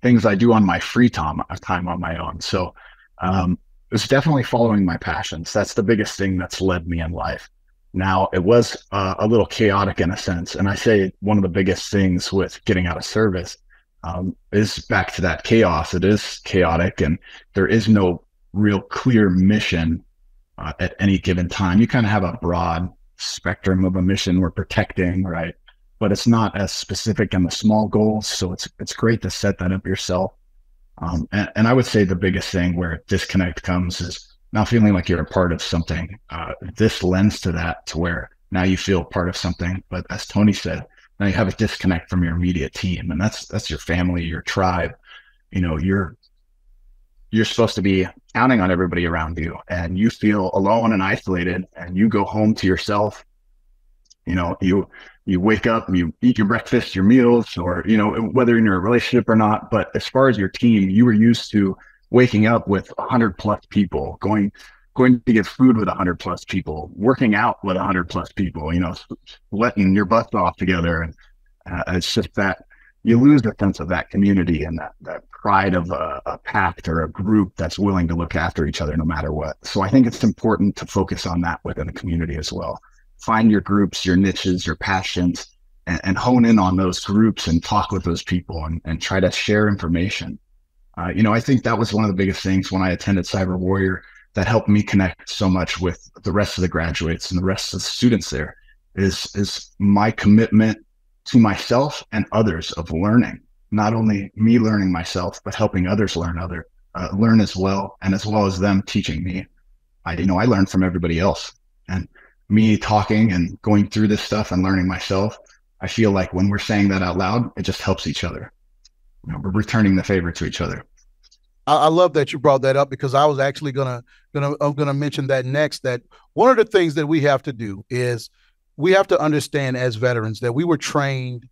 things I do on my free time, time on my own. So um, it's definitely following my passions. That's the biggest thing that's led me in life. Now, it was uh, a little chaotic in a sense. And I say one of the biggest things with getting out of service um, is back to that chaos. It is chaotic and there is no real clear mission Uh, at any given time. You kind of have a broad spectrum of a mission we're protecting, right? But it's not as specific in the small goals. So it's it's great to set that up yourself. Um, and, and I would say the biggest thing where disconnect comes is not feeling like you're a part of something. Uh, this lends to that, to where now you feel part of something. But as Tony said, now you have a disconnect from your immediate team. And that's that's your family, your tribe, you know, your you're supposed to be counting on everybody around you, and you feel alone and isolated, and you go home to yourself. You know, you you wake up and you eat your breakfast, your meals, or, you know, whether in your relationship or not. But as far as your team, you were used to waking up with one hundred plus people, going going to get food with one hundred plus people, working out with one hundred plus people, you know, sweating your butts off together. And uh, it's just that you lose the sense of that community and that, that pride of a, a pact or a group that's willing to look after each other no matter what. So I think it's important to focus on that within a community as well. Find your groups, your niches, your passions, and, and hone in on those groups and talk with those people and, and try to share information. Uh, you know, I think that was one of the biggest things when I attended Cyber Warrior that helped me connect so much with the rest of the graduates and the rest of the students there is, is my commitment to myself and others of learning, not only me learning myself, but helping others learn other, uh, learn as well, and as well as them teaching me. I, you know, I learned from everybody else, and me talking and going through this stuff and learning myself, I feel like when we're saying that out loud, it just helps each other. You know, we're returning the favor to each other. I love that you brought that up, because I was actually gonna gonna I'm gonna mention that next. That one of the things that we have to do is we have to understand as veterans that we were trained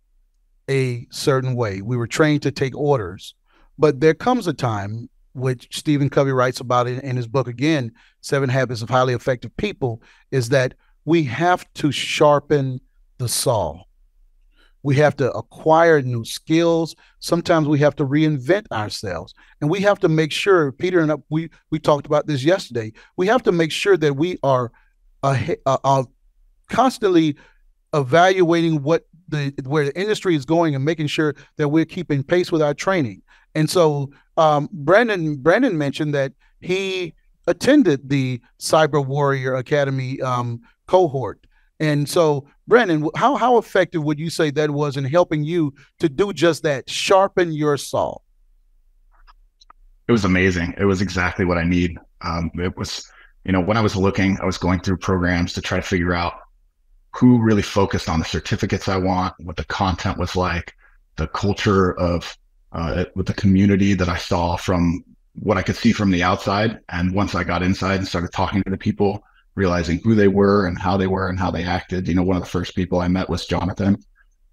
a certain way. We were trained to take orders, but there comes a time, which Stephen Covey writes about in, in his book, again, Seven Habits of Highly Effective People, is that we have to sharpen the saw. We have to acquire new skills. Sometimes we have to reinvent ourselves, and we have to make sure, Peter and I, we, we talked about this yesterday. We have to make sure that we are a, a, a constantly evaluating what the where the industry is going and making sure that we're keeping pace with our training. And so um, Brandon Brandon mentioned that he attended the Cyber Warrior Academy um, cohort. And so, Brandon, how how effective would you say that was in helping you to do just that, sharpen your saw? It was amazing. It was exactly what I need. Um, it was, you know, when I was looking, I was going through programs to try to figure out who really focused on the certificates I want, what the content was like, the culture of uh, with the community that I saw from what I could see from the outside. And once I got inside and started talking to the people, realizing who they were and how they were and how they acted. You know, one of the first people I met was Jonathan.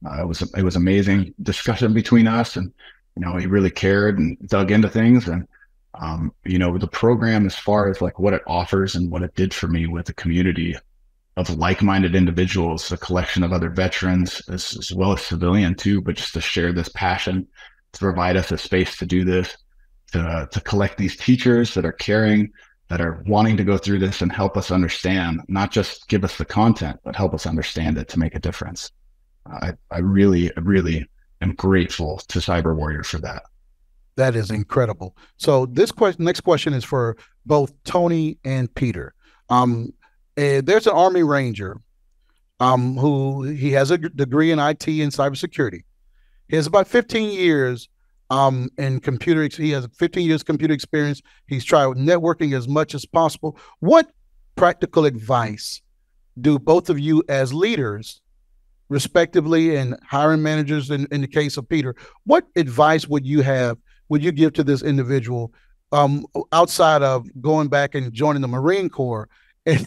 Uh, it was it was amazing discussion between us, and you know, he really cared and dug into things. And um, you know, the program, as far as like what it offers and what it did for me with the community of like-minded individuals, a collection of other veterans as, as well as civilian too, but just to share this passion, to provide us a space to do this, to to collect these teachers that are caring, that are wanting to go through this and help us understand, not just give us the content, but help us understand it to make a difference. I, I really, really am grateful to Cyber Warrior for that. That is incredible. So this question, next question is for both Tony and Peter. Um, uh, there's an Army Ranger um, who he has a degree in I T and cybersecurity. He has about fifteen years um in computer. He has fifteen years computer experience. He's tried networking as much as possible. What practical advice do both of you as leaders, respectively, and hiring managers in, in the case of Peter, what advice would you have, would you give to this individual um outside of going back and joining the Marine Corps and,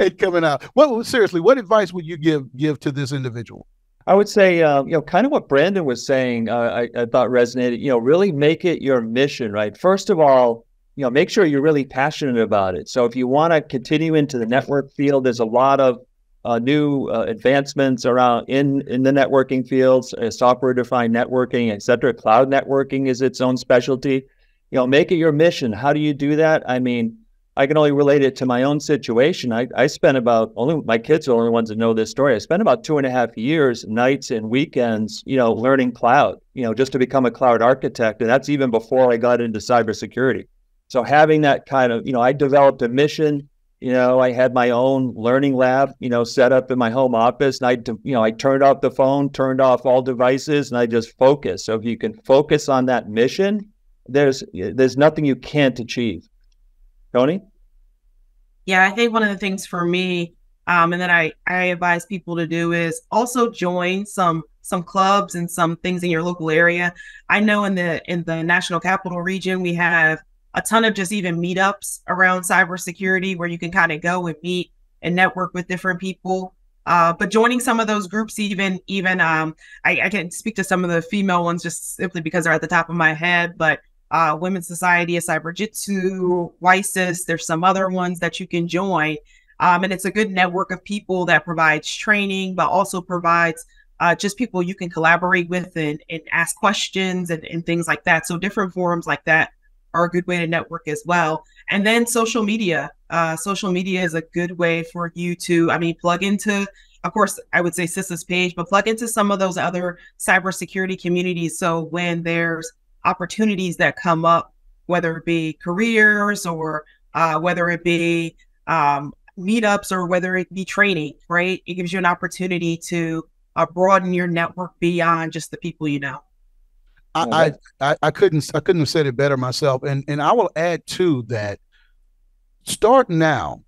and coming out? What, seriously, what advice would you give give to this individual? I would say, uh, you know, kind of what Brandon was saying, uh, I, I thought resonated, you know, really make it your mission, right? First of all, you know, make sure you're really passionate about it. So if you want to continue into the network field, there's a lot of uh, new uh, advancements around in, in the networking fields, uh, software-defined networking, et cetera. Cloud networking is its own specialty. You know, make it your mission. How do you do that? I mean, I can only relate it to my own situation. I, I spent about, only my kids are the only ones that know this story. I spent about two and a half years, nights and weekends, you know, learning cloud, you know, just to become a cloud architect. And that's even before I got into cybersecurity. So having that kind of, you know, I developed a mission, you know, I had my own learning lab, you know, set up in my home office. And I, you know, I turned off the phone, turned off all devices, and I just focused. So if you can focus on that mission, there's there's nothing you can't achieve. Tony? Yeah, I think one of the things for me um, and that I, I advise people to do is also join some some clubs and some things in your local area. I know in the in the National Capital Region, we have a ton of just even meetups around cybersecurity where you can kind of go and meet and network with different people. Uh, but joining some of those groups, even, even um, I, I can't speak to some of the female ones just simply because they're at the top of my head, but uh, Women's Society of Cyber Jitsu, WISIS, there's some other ones that you can join. Um, and it's a good network of people that provides training, but also provides uh, just people you can collaborate with and, and ask questions and, and things like that. So different forums like that are a good way to network as well. And then social media. Uh, social media is a good way for you to, I mean, plug into, of course, I would say CISA's page, but plug into some of those other cybersecurity communities. So when there's opportunities that come up, whether it be careers or uh, whether it be um, meetups or whether it be training, right? It gives you an opportunity to uh, broaden your network beyond just the people you know. I, I, I couldn't I couldn't have said it better myself. And and I will add to that, start now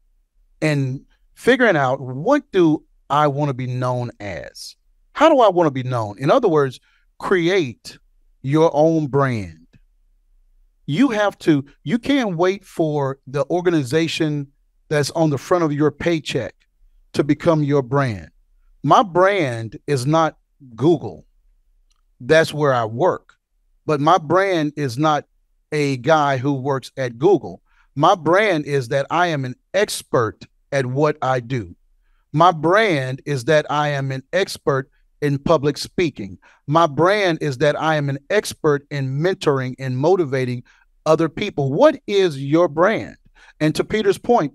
and figuring out, what do I want to be known as? How do I want to be known? In other words, create your own brand. You have to, you can't wait for the organization that's on the front of your paycheck to become your brand. My brand is not Google. That's where I work. But my brand is not a guy who works at Google. My brand is that I am an expert at what I do. My brand is that I am an expert in public speaking. My brand is that I am an expert in mentoring and motivating other people. What is your brand? And to Peter's point,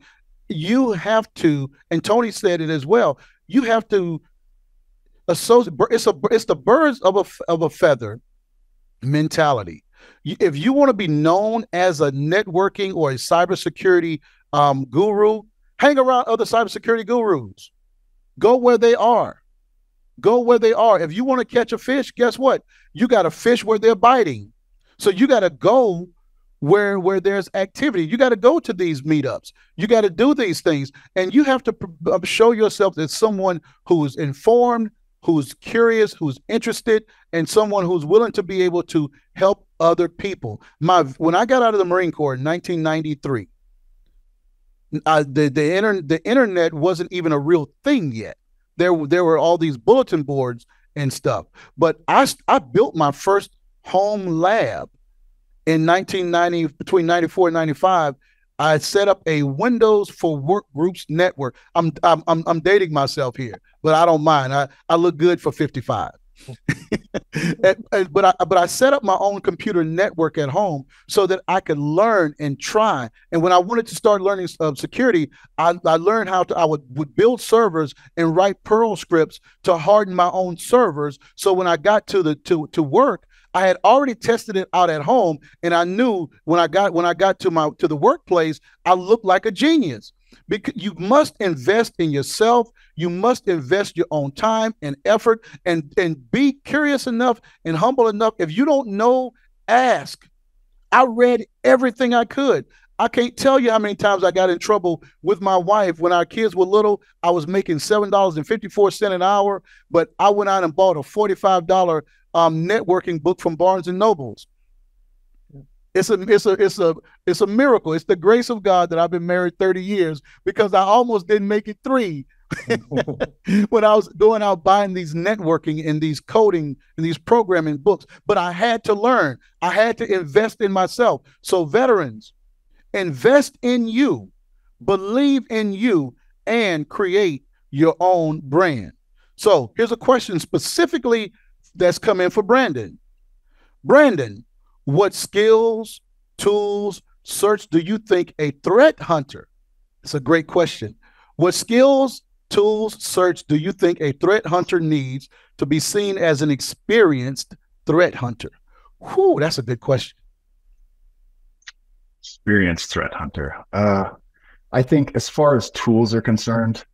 you have to, and Tony said it as well, you have to associate, it's a it's the birds of a of a feather mentality. If you want to be known as a networking or a cybersecurity um, guru, hang around other cybersecurity gurus. Go where they are. Go where they are. If you want to catch a fish, guess what? You got to fish where they're biting. So you got to go where where there's activity. You got to go to these meetups. You got to do these things, and you have to show yourself as someone who is informed, who's curious, who's interested, and someone who's willing to be able to help other people. My when I got out of the Marine Corps in nineteen ninety-three, I, the the, inter, the internet wasn't even a real thing yet. There there were all these bulletin boards and stuff, but I I built my first home lab in nineteen ninety. Between ninety-four and ninety-five, I set up a Windows for Workgroups network. I'm I'm I'm dating myself here, but I don't mind. I, I look good for fifty-five. and, and, but I but I set up my own computer network at home so that I could learn and try. And when I wanted to start learning uh, security, I, I learned how to I would, would build servers and write Perl scripts to harden my own servers. So when I got to the to to work, I had already tested it out at home, and I knew when I got when I got to my to the workplace, I looked like a genius. Because you must invest in yourself, you must invest your own time and effort, and and be curious enough and humble enough. If you don't know, ask. I read everything I could. I can't tell you how many times I got in trouble with my wife when our kids were little. I was making seven dollars and fifty-four cents an hour, but I went out and bought a forty-five dollar um, networking book from Barnes and Nobles. Yeah. It's a, it's a, it's a, it's a miracle. It's the grace of God that I've been married thirty years, because I almost didn't make it three when I was going out buying these networking and these coding and these programming books. But I had to learn. I had to invest in myself. So veterans, invest in you, believe in you, and create your own brand. So here's a question specifically that's come in for Brandon. Brandon, what skills, tools, search do you think a threat hunter? It's a great question. What skills, tools, search do you think a threat hunter needs to be seen as an experienced threat hunter? Whew, that's a good question. Experienced threat hunter. Uh, I think as far as tools are concerned,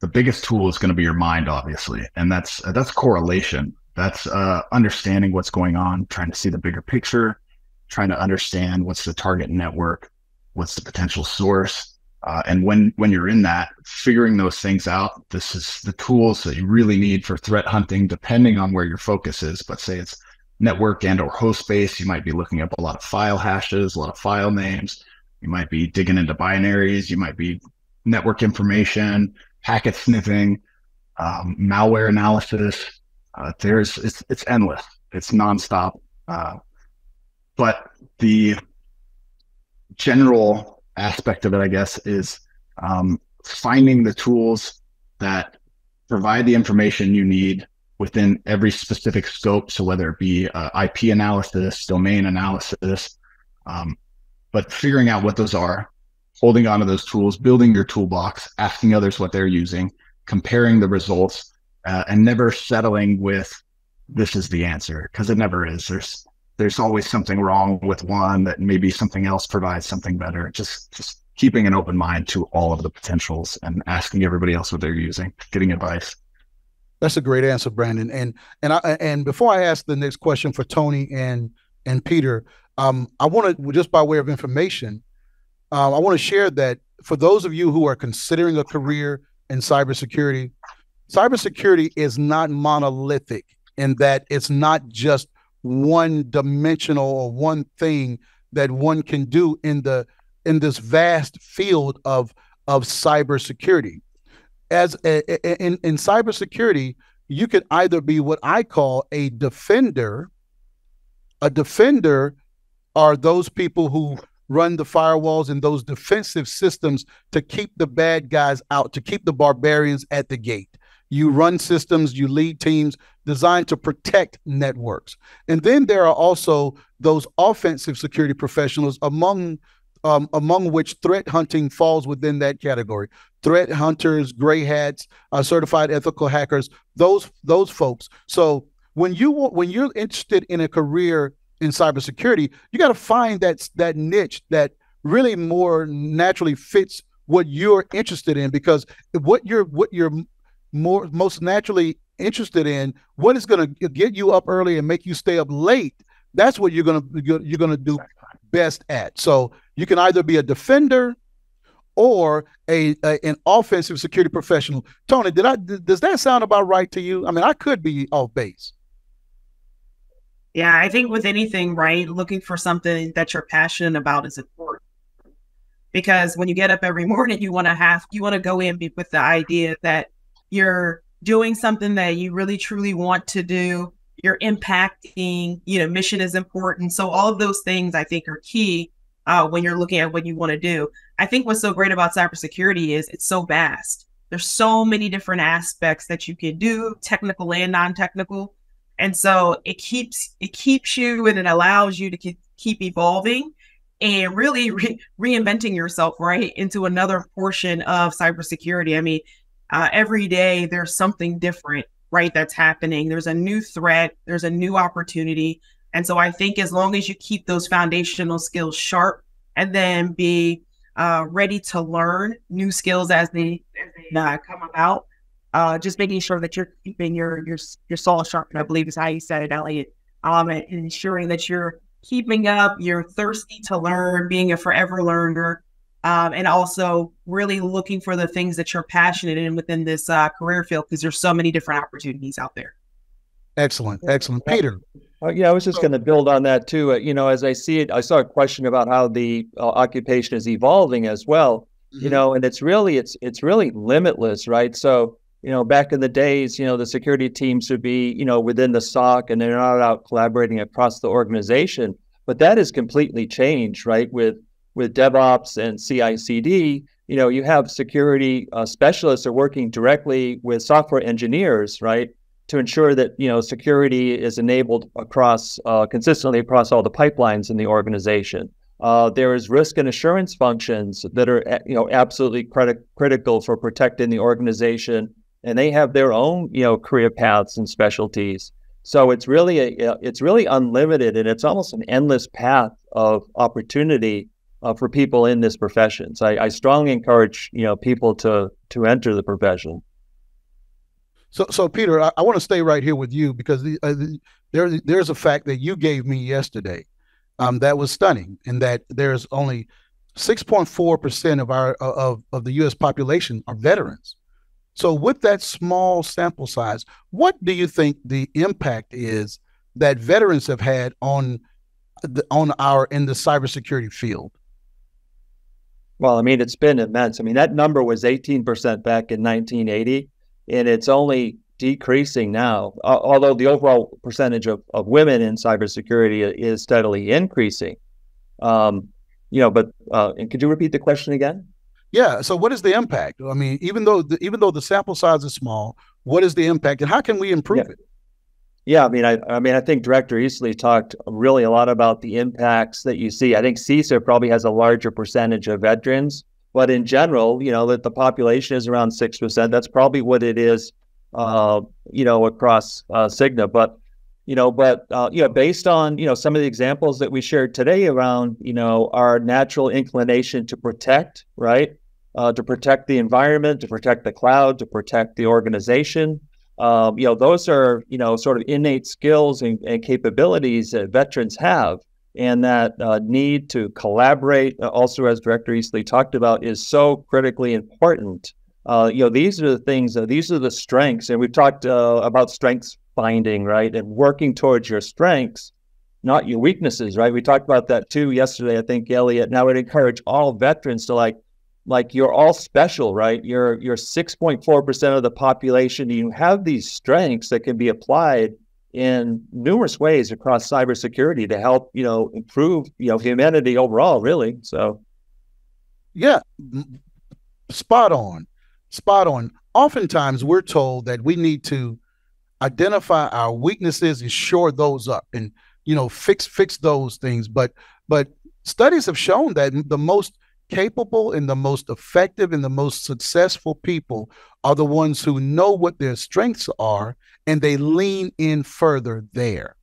the biggest tool is going to be your mind, obviously. And that's, uh, that's correlation. That's uh, understanding what's going on, trying to see the bigger picture, trying to understand what's the target network, what's the potential source, Uh, and when, when you're in that, figuring those things out, this is the tools that you really need for threat hunting, depending on where your focus is. But say it's network and or host based, you might be looking up a lot of file hashes, a lot of file names. You might be digging into binaries. You might be network information, packet sniffing, um, malware analysis. Uh, there's it's, it's endless. It's nonstop. Uh, but the general aspect of it, I guess, is um, finding the tools that provide the information you need within every specific scope. So whether it be uh, I P analysis, domain analysis, um, but figuring out what those are, holding onto those tools, building your toolbox, asking others what they're using, comparing the results, uh, and never settling with this is the answer, because it never is. There's There's always something wrong with one that maybe something else provides something better. Just just keeping an open mind to all of the potentials and asking everybody else what they're using, getting advice. That's a great answer, Brandon. And and I, and before I ask the next question for Tony and and Peter, um, I want to, just by way of information, uh, I want to share that for those of you who are considering a career in cybersecurity, cybersecurity is not monolithic in that it's not just one dimensional or one thing that one can do in the in this vast field of of cybersecurity. As a, a, in in cybersecurity, you could either be what I call a defender. A defender are those people who run the firewalls and those defensive systems to keep the bad guys out, to keep the barbarians at the gate. You run systems, you lead teams designed to protect networks. And then there are also those offensive security professionals, among um, among which threat hunting falls within that category. Threat hunters, gray hats, uh, certified ethical hackers, those those folks. So when you when you're interested in a career in cybersecurity, you got to find that that niche that really more naturally fits what you're interested in, because what you're what you're more most naturally interested in, what is going to get you up early and make you stay up late, that's what you're going to you're going to do best at. So you can either be a defender or a, a an offensive security professional. Tony, did I does that sound about right to you? I mean, I could be off base. Yeah, I think with anything, right, looking for something that you're passionate about is important. Because when you get up every morning, you want to have you want to go in with the idea that you're doing something that you really truly want to do. You're impacting, you know, mission is important. So all of those things I think are key uh, when you're looking at what you want to do. I think what's so great about cybersecurity is it's so vast. There's so many different aspects that you can do, technical and non-technical. And so it keeps, it keeps you and it allows you to keep, keep evolving and really re reinventing yourself, right, into another portion of cybersecurity. I mean, Uh, every day there's something different, right, that's happening. There's a new threat, there's a new opportunity. And so I think as long as you keep those foundational skills sharp and then be uh, ready to learn new skills as they, as they uh, come about, uh, just making sure that you're keeping your your your soul sharp, I believe is how you said it, Elliot, um, and ensuring that you're keeping up, you're thirsty to learn, being a forever learner, Um, and also really looking for the things that you're passionate in within this uh, career field, because there's so many different opportunities out there. Excellent. Excellent. Peter. Uh, yeah, I was just going to build on that too. Uh, you know, as I see it, I saw a question about how the uh, occupation is evolving as well, mm-hmm. you know, and it's really, it's, it's really limitless, right? So, you know, back in the days, you know, the security teams would be, you know, within the S O C and they're not out collaborating across the organization, but that has completely changed, right? With With DevOps and C I C D, you know, you have security uh, specialists are working directly with software engineers, right, to ensure that, you know, security is enabled across uh, consistently across all the pipelines in the organization. Uh, there is risk and assurance functions that are, you know, absolutely crit critical for protecting the organization, and they have their own, you know, career paths and specialties. So it's really a, it's really unlimited, and it's almost an endless path of opportunity Uh, for people in this profession. So I, I strongly encourage, you know, people to to enter the profession. So, so Peter, I, I want to stay right here with you, because the, uh, the, there there's a fact that you gave me yesterday um, that was stunning, and that there's only six point four percent of our of, of the U S population are veterans. So with that small sample size, what do you think the impact is that veterans have had on the, on our in the cybersecurity field? Well, I mean, it's been immense. I mean, that number was eighteen percent back in nineteen eighty, and it's only decreasing now, although the overall percentage of, of women in cybersecurity is steadily increasing. Um, you know, but uh, and could you repeat the question again? Yeah. So what is the impact? I mean, even though the, even though the sample size is small, what is the impact and how can we improve yeah. it? Yeah. I mean, I, I mean, I think Director Easterly talked really a lot about the impacts that you see. I think CISA probably has a larger percentage of veterans, but in general, you know, that the population is around six percent. That's probably what it is, uh, you know, across uh, Cigna. But, you know, but, uh, you know, based on, you know, some of the examples that we shared today around, you know, our natural inclination to protect, right, uh, to protect the environment, to protect the cloud, to protect the organization, um, you know, those are, you know, sort of innate skills and, and capabilities that veterans have. And that uh, need to collaborate, uh, also, as Director Easterly talked about, is so critically important. Uh, you know, these are the things, uh, these are the strengths, and we've talked uh, about strengths finding, right, and working towards your strengths, not your weaknesses, right? We talked about that too yesterday, I think, Elliot. Now, I'd encourage all veterans to like, like you're all special, right? You're you're six point four percent of the population. You have these strengths that can be applied in numerous ways across cybersecurity to help, you know, improve, you know, humanity overall, really. So, yeah, spot on. Spot on. Oftentimes we're told that we need to identify our weaknesses and shore those up and, you know, fix fix those things. But but studies have shown that the most capable and the most effective and the most successful people are the ones who know what their strengths are and they lean in further there.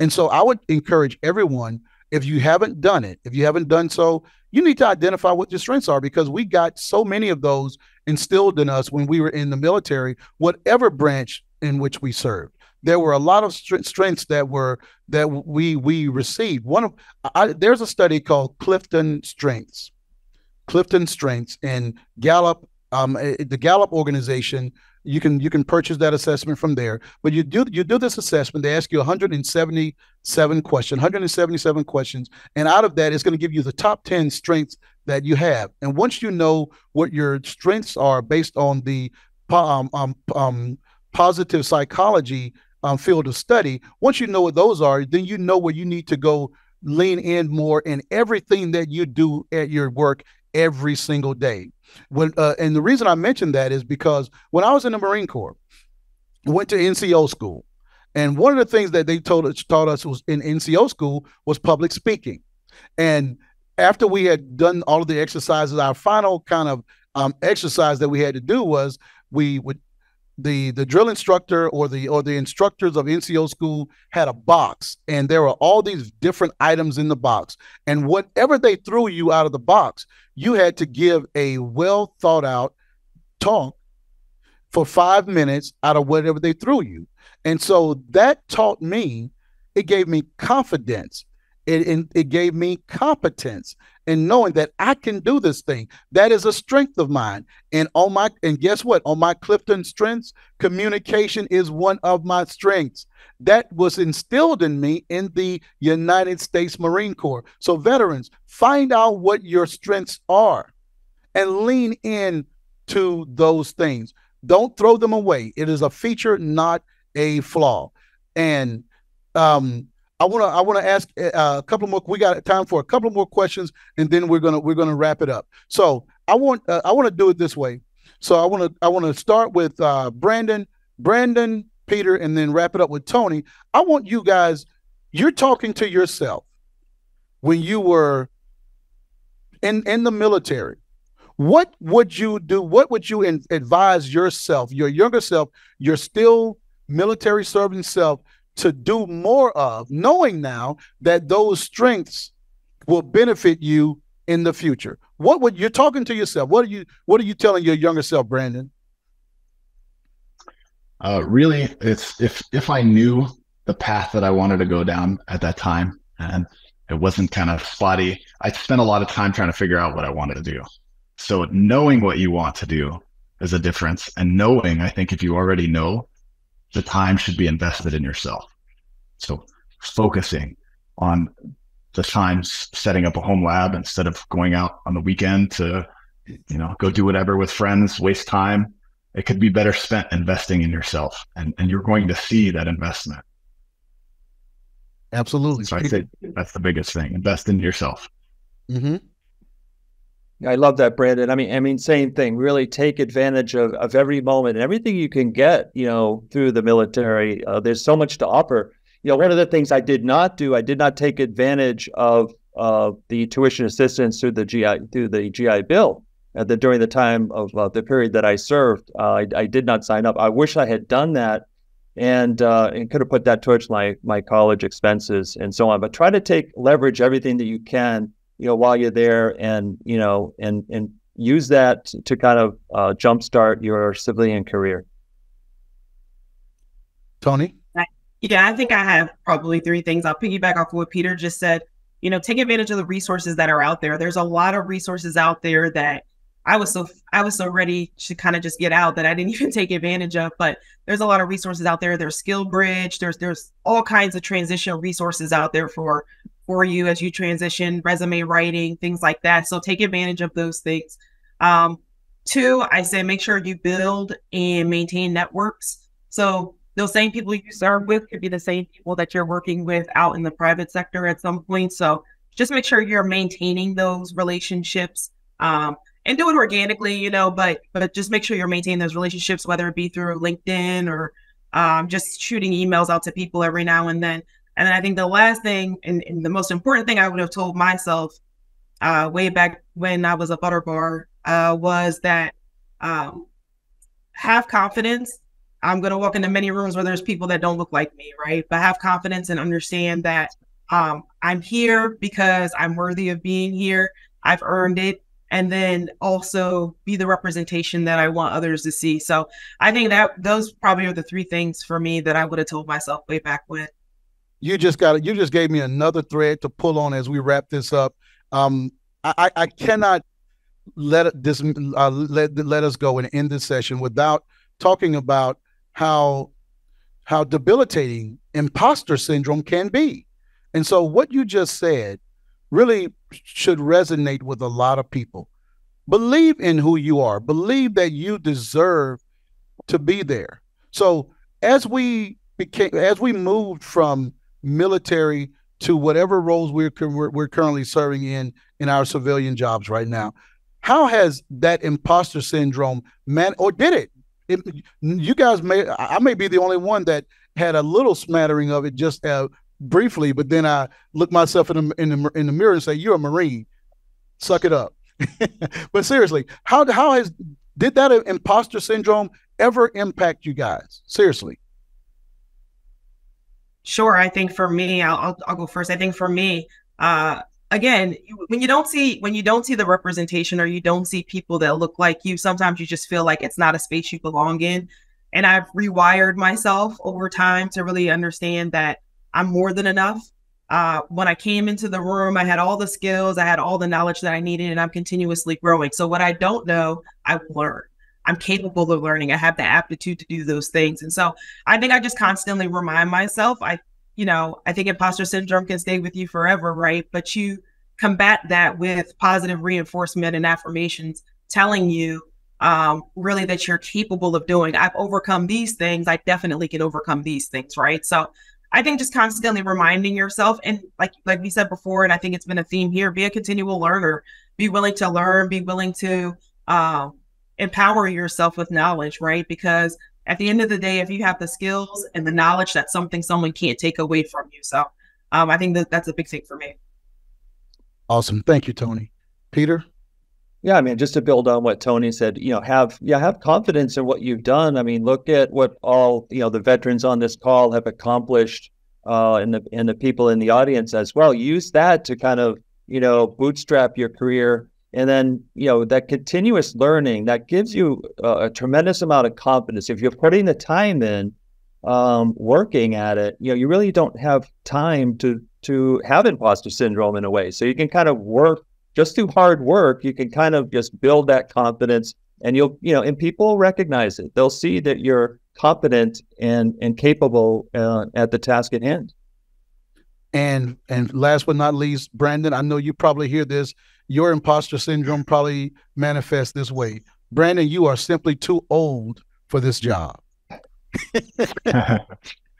And so I would encourage everyone, if you haven't done it, if you haven't done so, you need to identify what your strengths are, because we got so many of those instilled in us when we were in the military, whatever branch in which we served. There were a lot of strengths that were that we we received. One of I, there's a study called Clifton Strengths, Clifton Strengths, and Gallup, um, the Gallup organization. You can you can purchase that assessment from there. But you do you do this assessment. They ask you one hundred seventy-seven questions, one hundred seventy-seven questions, and out of that, it's going to give you the top ten strengths that you have. And once you know what your strengths are based on the um, um, um, positive psychology um, field of study, once you know what those are, then you know where you need to go. Lean in more in everything that you do at your work every single day. When, uh, and the reason I mentioned that is because when I was in the Marine Corps, I went to N C O school. And one of the things that they told us, taught us was in N C O school was public speaking. And after we had done all of the exercises, our final kind of um, exercise that we had to do was we would, the the drill instructor or the or the instructors of N C O school had a box, and there were all these different items in the box, and whatever they threw you out of the box, you had to give a well thought out talk for five minutes out of whatever they threw you. And so that taught me, it gave me confidence, it, it, it gave me competence, and knowing that I can do this thing, that is a strength of mine. And on my, and guess what? On my Clifton strengths, communication is one of my strengths. That was instilled in me in the United States Marine Corps. So veterans, find out what your strengths are and lean in to those things. Don't throw them away. It is a feature, not a flaw. And, um, I want to I want to ask uh, a couple more. We got time for a couple more questions, and then we're gonna we're gonna wrap it up. So I want uh, I want to do it this way. So I want to I want to start with uh, Brandon, Brandon, Peter, and then wrap it up with Tony. I want you guys. You're talking to yourself when you were in in the military. What would you do? What would you in, advise yourself, your younger self, your still military serving self, to do more of, knowing now that those strengths will benefit you in the future? What would you're talking to yourself? What are you, what are you telling your younger self, Brandon? Uh, really, it's if, if I knew the path that I wanted to go down at that time, and It wasn't kind of spotty. I spent a lot of time trying to figure out what I wanted to do. So knowing what you want to do is a difference. And knowing, I think if you already know, the time should be invested in yourself. So focusing on the time setting up a home lab instead of going out on the weekend to, you know, go do whatever with friends, waste time. It could be better spent investing in yourself. And, and you're going to see that investment. Absolutely. So I say that's the biggest thing. Invest in yourself. Mm-hmm. I love that, Brandon. I mean, I mean, same thing. Really take advantage of, of every moment and everything you can get, you know, through the military. Uh, there's so much to offer. You know, one of the things I did not do, I did not take advantage of uh, the tuition assistance through the G I through the G I Bill at the, during the time of uh, the period that I served. Uh, I, I did not sign up. I wish I had done that, and uh, and could have put that towards my my college expenses and so on. But try to take leverage everything that you can, you know, while you're there, and, you know, and, and use that to kind of uh, jumpstart your civilian career. Tony? I, yeah, I think I have probably three things. I'll piggyback off of what Peter just said. You know, take advantage of the resources that are out there. There's a lot of resources out there that I was so, I was so ready to kind of just get out that I didn't even take advantage of, but there's a lot of resources out there. There's SkillBridge, there's, there's all kinds of transitional resources out there for, for you as you transition, resume writing, things like that. So take advantage of those things. Um, two, I say, make sure you build and maintain networks. So those same people you serve with could be the same people that you're working with out in the private sector at some point. So just make sure you're maintaining those relationships, um, and do it organically, you know, but, but just make sure you're maintaining those relationships, whether it be through LinkedIn or um, just shooting emails out to people every now and then. And then I think the last thing, and, and the most important thing I would have told myself uh, way back when I was a butter bar uh, was that um, have confidence. I'm going to walk into many rooms where there's people that don't look like me, right? But have confidence and understand that um, I'm here because I'm worthy of being here. I've earned it. And then also be the representation that I want others to see. So I think that those probably are the three things for me that I would have told myself way back when. You just got You just gave me another thread to pull on as we wrap this up. Um, I, I cannot let this uh, let let us go and end this session without talking about how how debilitating imposter syndrome can be. And so what you just said really should resonate with a lot of people. Believe in who you are. Believe that you deserve to be there. So as we became as we moved from military to whatever roles we're, we're we're currently serving in in our civilian jobs right now, how has that imposter syndrome man or did it, it you guys may I may be the only one that had a little smattering of it just uh, briefly, but then I look myself in the, in the in the mirror and say, you're a Marine, suck it up. But seriously, how how has did that imposter syndrome ever impact you guys seriously? Sure. I think for me, I'll, I'll go first. I think for me, uh, again, when you don't see, when you don't see the representation or you don't see people that look like you, sometimes you just feel like it's not a space you belong in. And I've rewired myself over time to really understand that I'm more than enough. Uh, when I came into the room, I had all the skills, I had all the knowledge that I needed, and I'm continuously growing. So what I don't know, I learn. I'm capable of learning. I have the aptitude to do those things. And so I think I just constantly remind myself, I, you know, I think imposter syndrome can stay with you forever, right? But you combat that with positive reinforcement and affirmations telling you um, really that you're capable of doing. I've overcome these things. I definitely can overcome these things, right? So I think just constantly reminding yourself, and like, like we said before, and I think it's been a theme here, be a continual learner, be willing to learn, be willing to, um, empower yourself with knowledge, right? Because at the end of the day, if you have the skills and the knowledge, that's something someone can't take away from you. So um, I think that that's a big thing for me. Awesome. Thank you, Tony. Peter? Yeah, I mean, just to build on what Tony said, you know, have, yeah, have confidence in what you've done. I mean, look at what all, you know, the veterans on this call have accomplished uh, and, the, and the people in the audience as well. Use that to kind of, you know, bootstrap your career. And then, you know, that continuous learning, that gives you uh, a tremendous amount of confidence. If you're putting the time in, um, working at it, you know, you really don't have time to to have imposter syndrome in a way. So you can kind of work, just through hard work, you can kind of just build that confidence, and you'll, you know, and people recognize it. They'll see that you're competent and, and capable uh, at the task at hand. And, and last but not least, Brandon, I know you probably hear this, your imposter syndrome probably manifests this way. Brandon, you are simply too old for this job.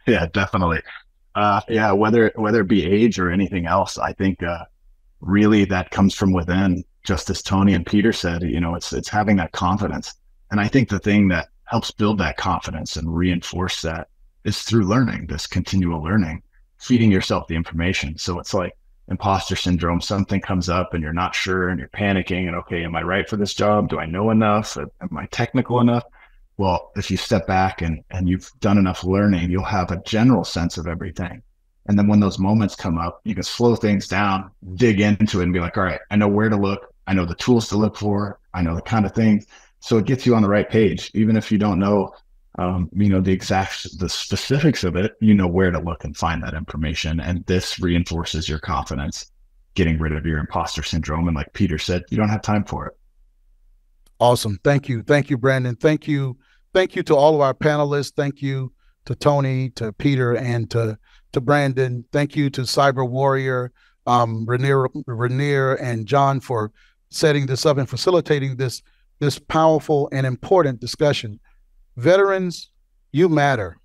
Yeah, definitely. Uh, yeah, whether, whether it be age or anything else, I think uh, really that comes from within, just as Tony and Peter said, you know, it's, it's having that confidence. And I think the thing that helps build that confidence and reinforce that is through learning, this continual learning, feeding yourself the information. So it's like imposter syndrome, something comes up and you're not sure and you're panicking and, okay, am I right for this job? Do I know enough? Am I technical enough? Well, if you step back and, and you've done enough learning, you'll have a general sense of everything. And then when those moments come up, you can slow things down, dig into it and be like, all right, I know where to look. I know the tools to look for. I know the kind of things. So it gets you on the right page. Even if you don't know, um, you know, the exact, the specifics of it, you know where to look and find that information. And this reinforces your confidence, getting rid of your imposter syndrome. And like Peter said, you don't have time for it. Awesome. Thank you. Thank you, Brandon. Thank you. Thank you to all of our panelists. Thank you to Tony, to Peter, and to, to Brandon. Thank you to Cyber Warrior, um, Rainier, Rainier and John for setting this up and facilitating this, this powerful and important discussion. Veterans, you matter.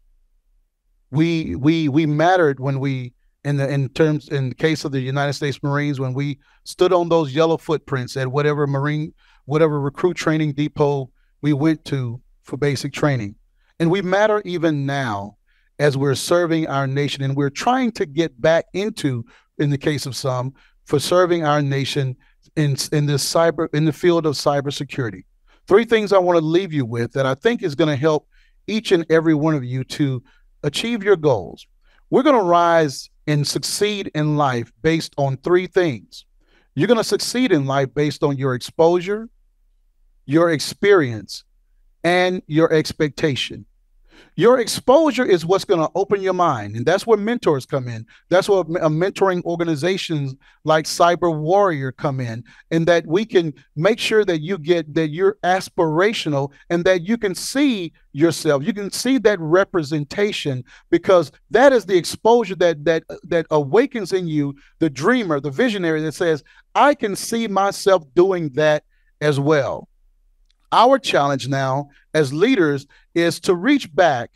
We, we, we mattered when we, in the, in terms, in the case of the United States Marines, when we stood on those yellow footprints at whatever Marine, whatever recruit training depot we went to for basic training. And we matter even now as we're serving our nation, and we're trying to get back into, in the case of some, for serving our nation in, in this cyber, in the field of cybersecurity. Three things I want to leave you with that I think is going to help each and every one of you to achieve your goals. We're going to rise and succeed in life based on three things. You're going to succeed in life based on your exposure, your experience, and your expectation. Your exposure is what's going to open your mind, and that's where mentors come in. That's where a mentoring organizations like Cyber Warrior come in, and that we can make sure that you get, that you're aspirational and that you can see yourself. You can see that representation, because that is the exposure that that that awakens in you the dreamer, the visionary that says, I can see myself doing that as well. Our challenge now as leaders is to reach back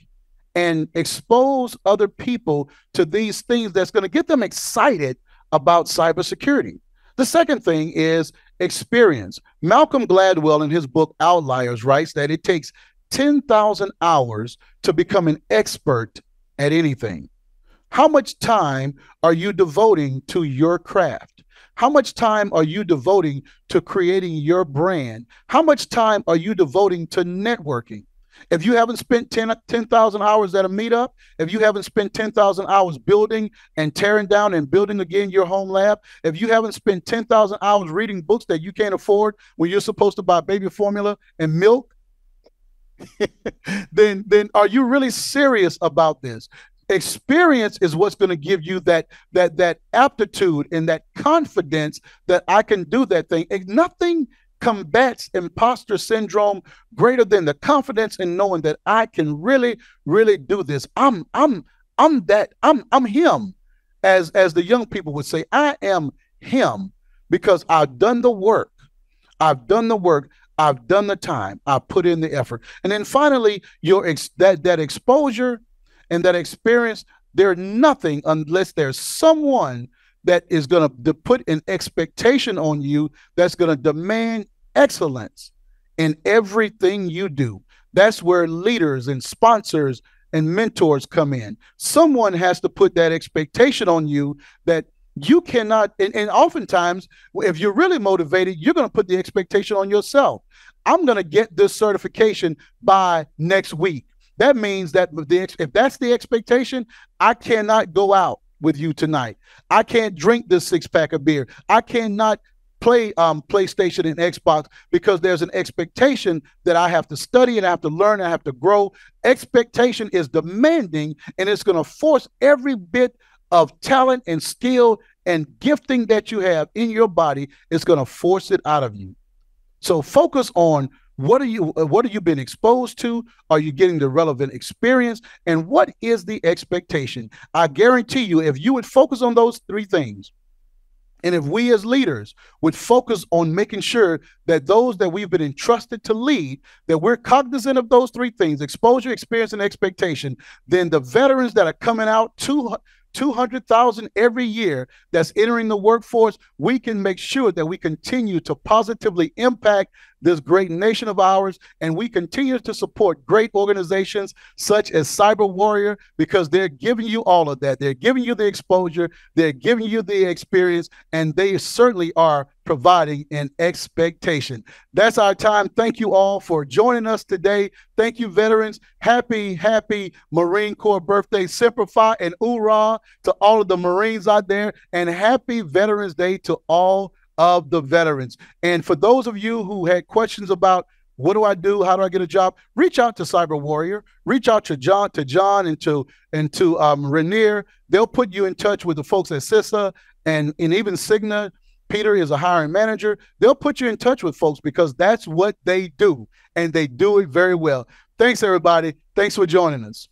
and expose other people to these things that's going to get them excited about cybersecurity. The second thing is experience. Malcolm Gladwell in his book Outliers writes that it takes ten thousand hours to become an expert at anything. How much time are you devoting to your craft? How much time are you devoting to creating your brand? How much time are you devoting to networking? If you haven't spent ten thousand hours at a meetup, if you haven't spent ten thousand hours building and tearing down and building again your home lab, if you haven't spent ten thousand hours reading books that you can't afford when you're supposed to buy baby formula and milk, then, then are you really serious about this? Experience is what's going to give you that that that aptitude and that confidence that I can do that thing. And nothing combats imposter syndrome greater than the confidence in knowing that I can really, really do this. I'm I'm I'm that I'm I'm him, as as the young people would say. I am him because I've done the work. I've done the work. I've done the time. I put in the effort. And then finally, your ex that that exposure. And that experience, they're nothing unless there's someone that is going to put an expectation on you that's going to demand excellence in everything you do. That's where leaders and sponsors and mentors come in. Someone has to put that expectation on you that you cannot, and, and oftentimes, if you're really motivated, you're going to put the expectation on yourself. I'm going to get this certification by next week. That means that the, if that's the expectation, I cannot go out with you tonight. I can't drink this six pack of beer. I cannot play um, PlayStation and Xbox because there's an expectation that I have to study and I have to learn. And I have to grow. Expectation is demanding, and it's going to force every bit of talent and skill and gifting that you have in your body is going to force it out of you. So focus on what are you, what have you been exposed to? Are you getting the relevant experience? And what is the expectation? I guarantee you, if you would focus on those three things, and if we as leaders would focus on making sure that those that we've been entrusted to lead, that we're cognizant of those three things, exposure, experience, and expectation, then the veterans that are coming out, two hundred thousand every year that's entering the workforce, we can make sure that we continue to positively impact this great nation of ours, and we continue to support great organizations such as Cyber Warrior, because they're giving you all of that. They're giving you the exposure, they're giving you the experience, and they certainly are providing an expectation. That's our time. Thank you all for joining us today. Thank you, veterans. Happy, happy Marine Corps birthday. Semper Fi and hoorah to all of the Marines out there, and happy Veterans Day to all of the veterans. And for those of you who had questions about what do I do, how do I get a job, reach out to Cyber Warrior, reach out to John, to John and to and to um, Rainier. They'll put you in touch with the folks at CISA and and even Cigna. Peter is a hiring manager. They'll put you in touch with folks, because that's what they do, and they do it very well. Thanks, everybody. Thanks for joining us.